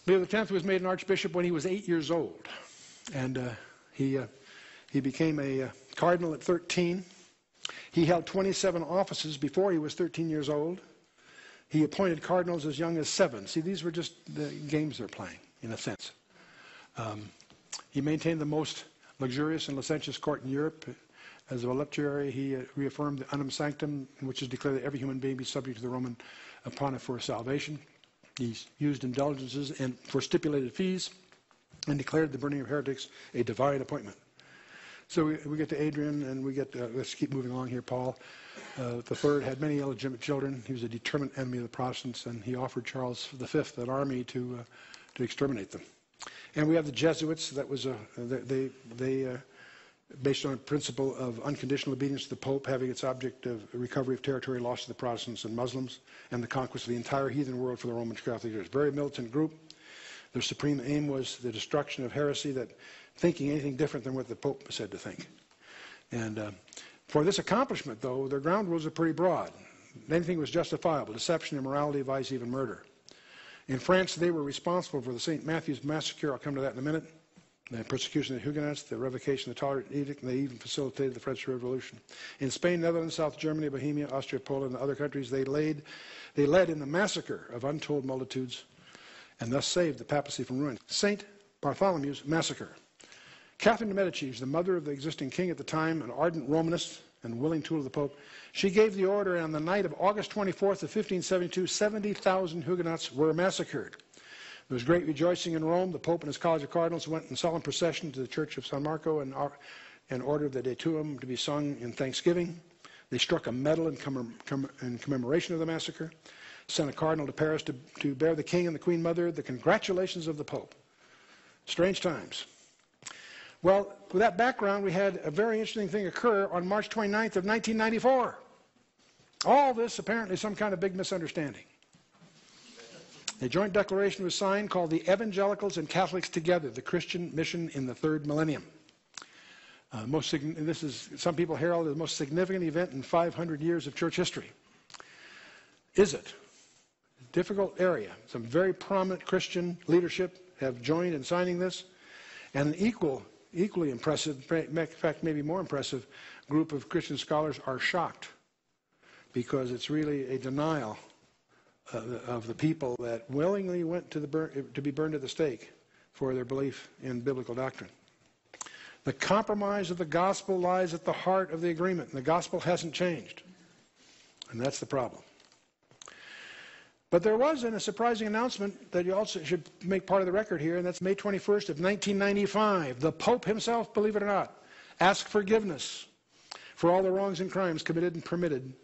Leo X was made an archbishop when he was 8 years old. And he became a... Cardinal at 13. He held 27 offices before he was 13 years old. He appointed cardinals as young as 7. See, these were just the games they're playing, in a sense. He maintained the most luxurious and licentious court in Europe. As a voluptuary, he reaffirmed the unum sanctum, which is declared that every human being be subject to the Roman pontiff for salvation. He used indulgences and for stipulated fees, and declared the burning of heretics a divine appointment. So we get to Adrian, and we get to, let's keep moving along here, Paul. The third had many illegitimate children. He was a determined enemy of the Protestants, and he offered Charles V an army to exterminate them. And we have the Jesuits. That was they based on a principle of unconditional obedience to the Pope, having its object of recovery of territory lost to the Protestants and Muslims, and the conquest of the entire heathen world for the Roman Catholic Church. Very militant group. Their supreme aim was the destruction of heresy, that thinking anything different than what the Pope said to think. And for this accomplishment, though, their ground rules are pretty broad. Anything was justifiable: deception, immorality, vice, even murder. In France, they were responsible for the St. Matthew's Massacre. I'll come to that in a minute. The persecution of the Huguenots, the revocation of the Tolerant Edict, and they even facilitated the French Revolution. In Spain, Netherlands, South Germany, Bohemia, Austria, Poland, and other countries, they led in the massacre of untold multitudes, and thus saved the papacy from ruin. St. Bartholomew's Massacre. Catherine de' Medici, the mother of the existing king at the time, an ardent Romanist and willing tool of the Pope, she gave the order, and on the night of August 24th of 1572, 70,000 Huguenots were massacred. There was great rejoicing in Rome. The Pope and his College of Cardinals went in solemn procession to the Church of San Marco and ordered the Te Deum to be sung in thanksgiving. They struck a medal in commemoration of the massacre, sent a cardinal to Paris to bear the king and the queen mother the congratulations of the Pope. Strange times. Well, with that background, we had a very interesting thing occur on March 29th of 1994. All this apparently some kind of big misunderstanding. A joint declaration was signed called the Evangelicals and Catholics Together, the Christian Mission in the Third Millennium. This is, some people herald it, the most significant event in 500 years of church history. Is it? Difficult area. Some very prominent Christian leadership have joined in signing this, and an equally impressive, in fact maybe more impressive, group of Christian scholars are shocked, because it's really a denial of the people that willingly went to be burned at the stake for their belief in biblical doctrine. The compromise of the gospel lies at the heart of the agreement, and the gospel hasn't changed, and that's the problem. But there was a surprising announcement that you also should make part of the record here, and that's May 21st of 1995. The Pope himself, believe it or not, asked forgiveness for all the wrongs and crimes committed and permitted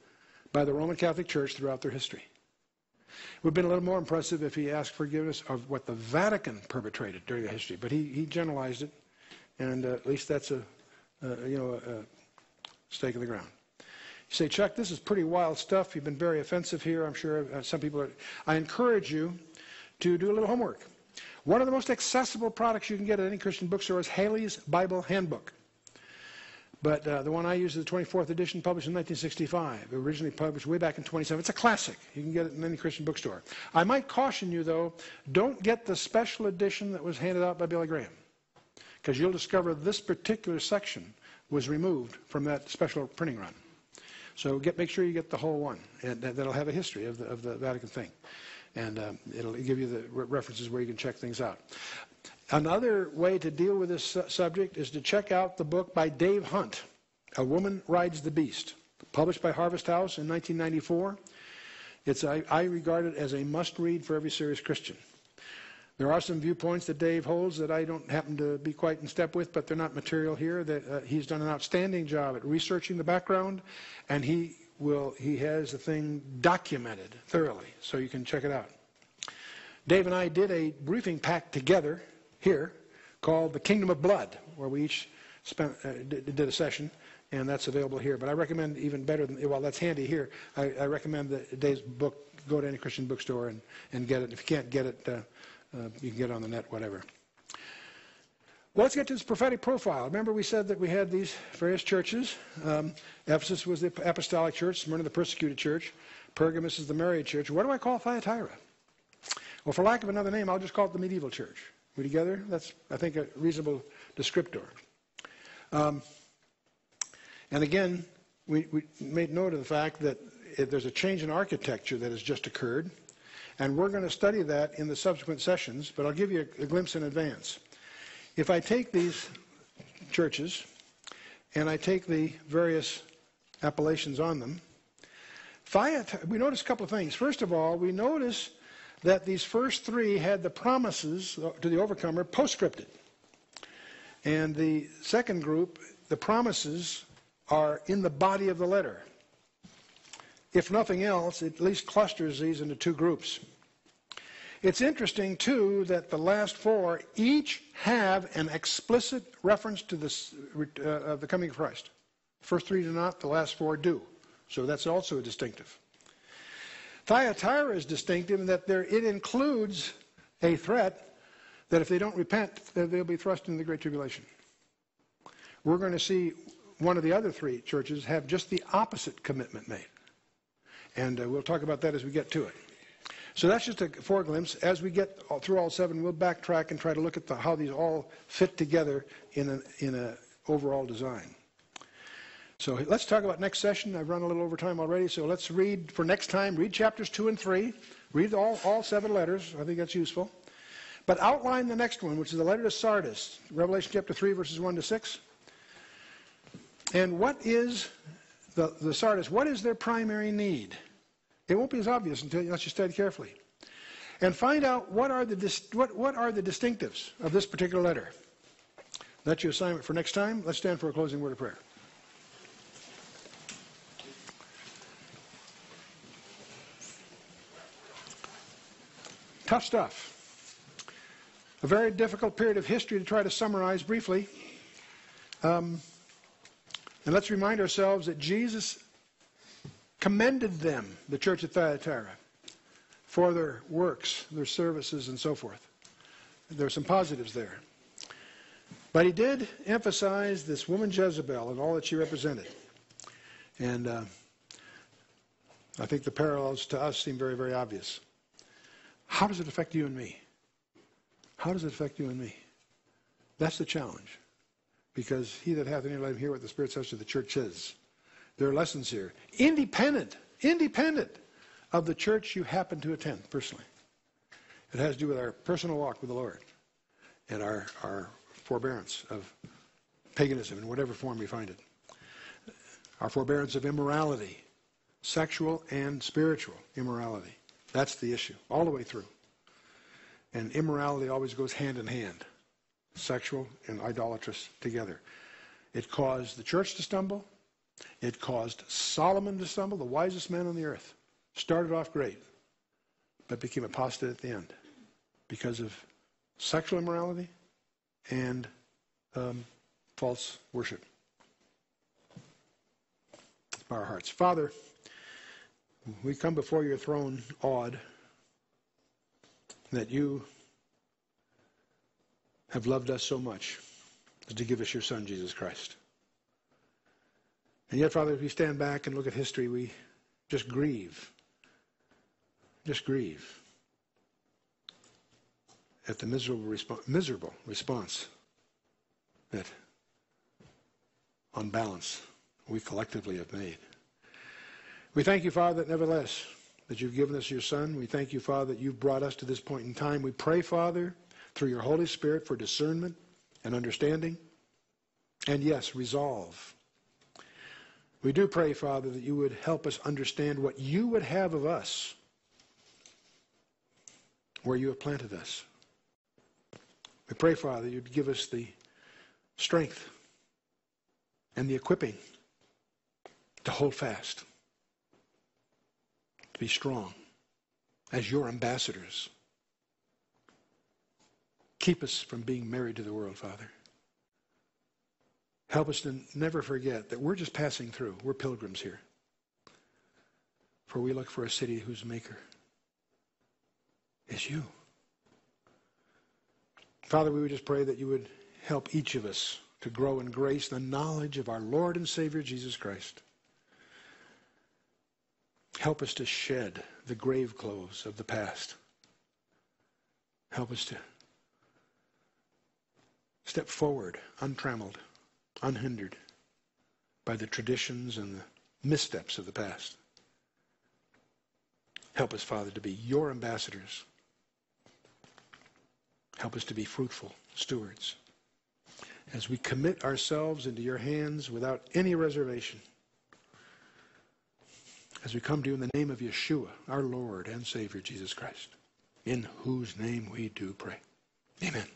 by the Roman Catholic Church throughout their history. It would have been a little more impressive if he asked forgiveness of what the Vatican perpetrated during the history, but he generalized it, and at least that's a stake in the ground. You say, Chuck, this is pretty wild stuff. You've been very offensive here. I'm sure some people are. I encourage you to do a little homework. One of the most accessible products you can get at any Christian bookstore is Haley's Bible Handbook. But the one I use is the 24th edition, published in 1965. It originally published way back in 27. It's a classic. You can get it in any Christian bookstore. I might caution you, though, don't get the special edition that was handed out by Billy Graham, because you'll discover this particular section was removed from that special printing run. So make sure you get the whole one, and that'll have a history of the Vatican thing. And it'll give you the references where you can check things out. Another way to deal with this subject is to check out the book by Dave Hunt, A Woman Rides the Beast, published by Harvest House in 1994. I regard it as a must-read for every serious Christian. There are some viewpoints that Dave holds that I don't happen to be quite in step with, but they're not material here. That he's done an outstanding job at researching the background, and he has the thing documented thoroughly, so you can check it out. Dave and I did a briefing pack together here called The Kingdom of Blood, where we each did a session, and that's available here. But I recommend, even better than, well, that's handy here, I recommend that Dave's book, go to any Christian bookstore and get it. If you can't get it, you can get it on the net, whatever. Well, let's get to this prophetic profile. Remember, we said that we had these various churches. Ephesus was the apostolic church, Smyrna the persecuted church, Pergamos is the married church. What do I call Thyatira? Well, for lack of another name, I'll just call it the medieval church. We together? That's, I think, a reasonable descriptor. And again, we made note of the fact that there's a change in architecture that has just occurred. And we're going to study that in the subsequent sessions, but I'll give you a glimpse in advance. If I take these churches and I take the various appellations on them. We notice a couple of things. First of all, we notice that these first three had the promises to the overcomer postscripted. And the second group, the promises are in the body of the letter. If nothing else, it at least clusters these into two groups. It's interesting, too, that the last four each have an explicit reference to the coming of Christ. The first three do not, the last four do. So that's also a distinctive. Thyatira is distinctive in that it includes a threat that if they don't repent, they'll be thrust into the Great Tribulation. We're going to see one of the other three churches have just the opposite commitment made. And we'll talk about that as we get to it. So that's just a foreglimpse. As we get through all seven, we'll backtrack and try to look at how these all fit together in an overall design. So let's talk about next session. I've run a little over time already, so let's read for next time. Read chapters 2 and 3. Read all seven letters. I think that's useful. But outline the next one, which is the letter to Sardis, Revelation chapter 3, verses 1 to 6. And what is the Sardis? What is their primary need? It won't be as obvious unless you study carefully. And find out what are the distinctives of this particular letter. That's your assignment for next time. Let's stand for a closing word of prayer. Tough stuff. A very difficult period of history to try to summarize briefly. And let's remind ourselves that Jesus commended them, the church at Thyatira, for their works, their services, and so forth. There are some positives there. But he did emphasize this woman Jezebel and all that she represented. And I think the parallels to us seem very, very obvious. How does it affect you and me? How does it affect you and me? That's the challenge. Because he that hath an ear, let him hear what the Spirit says to the churches. There are lessons here. Independent of the church you happen to attend personally. It has to do with our personal walk with the Lord and our forbearance of paganism in whatever form we find it. Our forbearance of immorality, sexual and spiritual immorality. That's the issue, all the way through. And immorality always goes hand in hand, sexual and idolatrous together. It caused the church to stumble. It caused Solomon to stumble, the wisest man on the earth. Started off great, but became apostate at the end because of sexual immorality and false worship. Our hearts. Father, we come before your throne awed that you have loved us so much as to give us your Son, Jesus Christ. And yet, Father, as we stand back and look at history, we just grieve. Just grieve at the miserable response that, on balance, we collectively have made. We thank you, Father, that nevertheless, that you've given us your Son. We thank you, Father, that you've brought us to this point in time. We pray, Father, through your Holy Spirit for discernment and understanding and, yes, resolve. We do pray, Father, that you would help us understand what you would have of us, where you have planted us. We pray, Father, you'd give us the strength and the equipping to hold fast. Be strong as your ambassadors. Keep us from being married to the world, Father. Help us to never forget that we're just passing through. We're pilgrims here. For we look for a city whose maker is you. Father, we would just pray that you would help each of us to grow in grace, the knowledge of our Lord and Savior, Jesus Christ. Help us to shed the grave clothes of the past. Help us to step forward, untrammeled, unhindered by the traditions and the missteps of the past. Help us, Father, to be your ambassadors. Help us to be fruitful stewards. as we commit ourselves into your hands without any reservation, as we come to you in the name of Yeshua, our Lord and Savior, Jesus Christ, in whose name we do pray. Amen.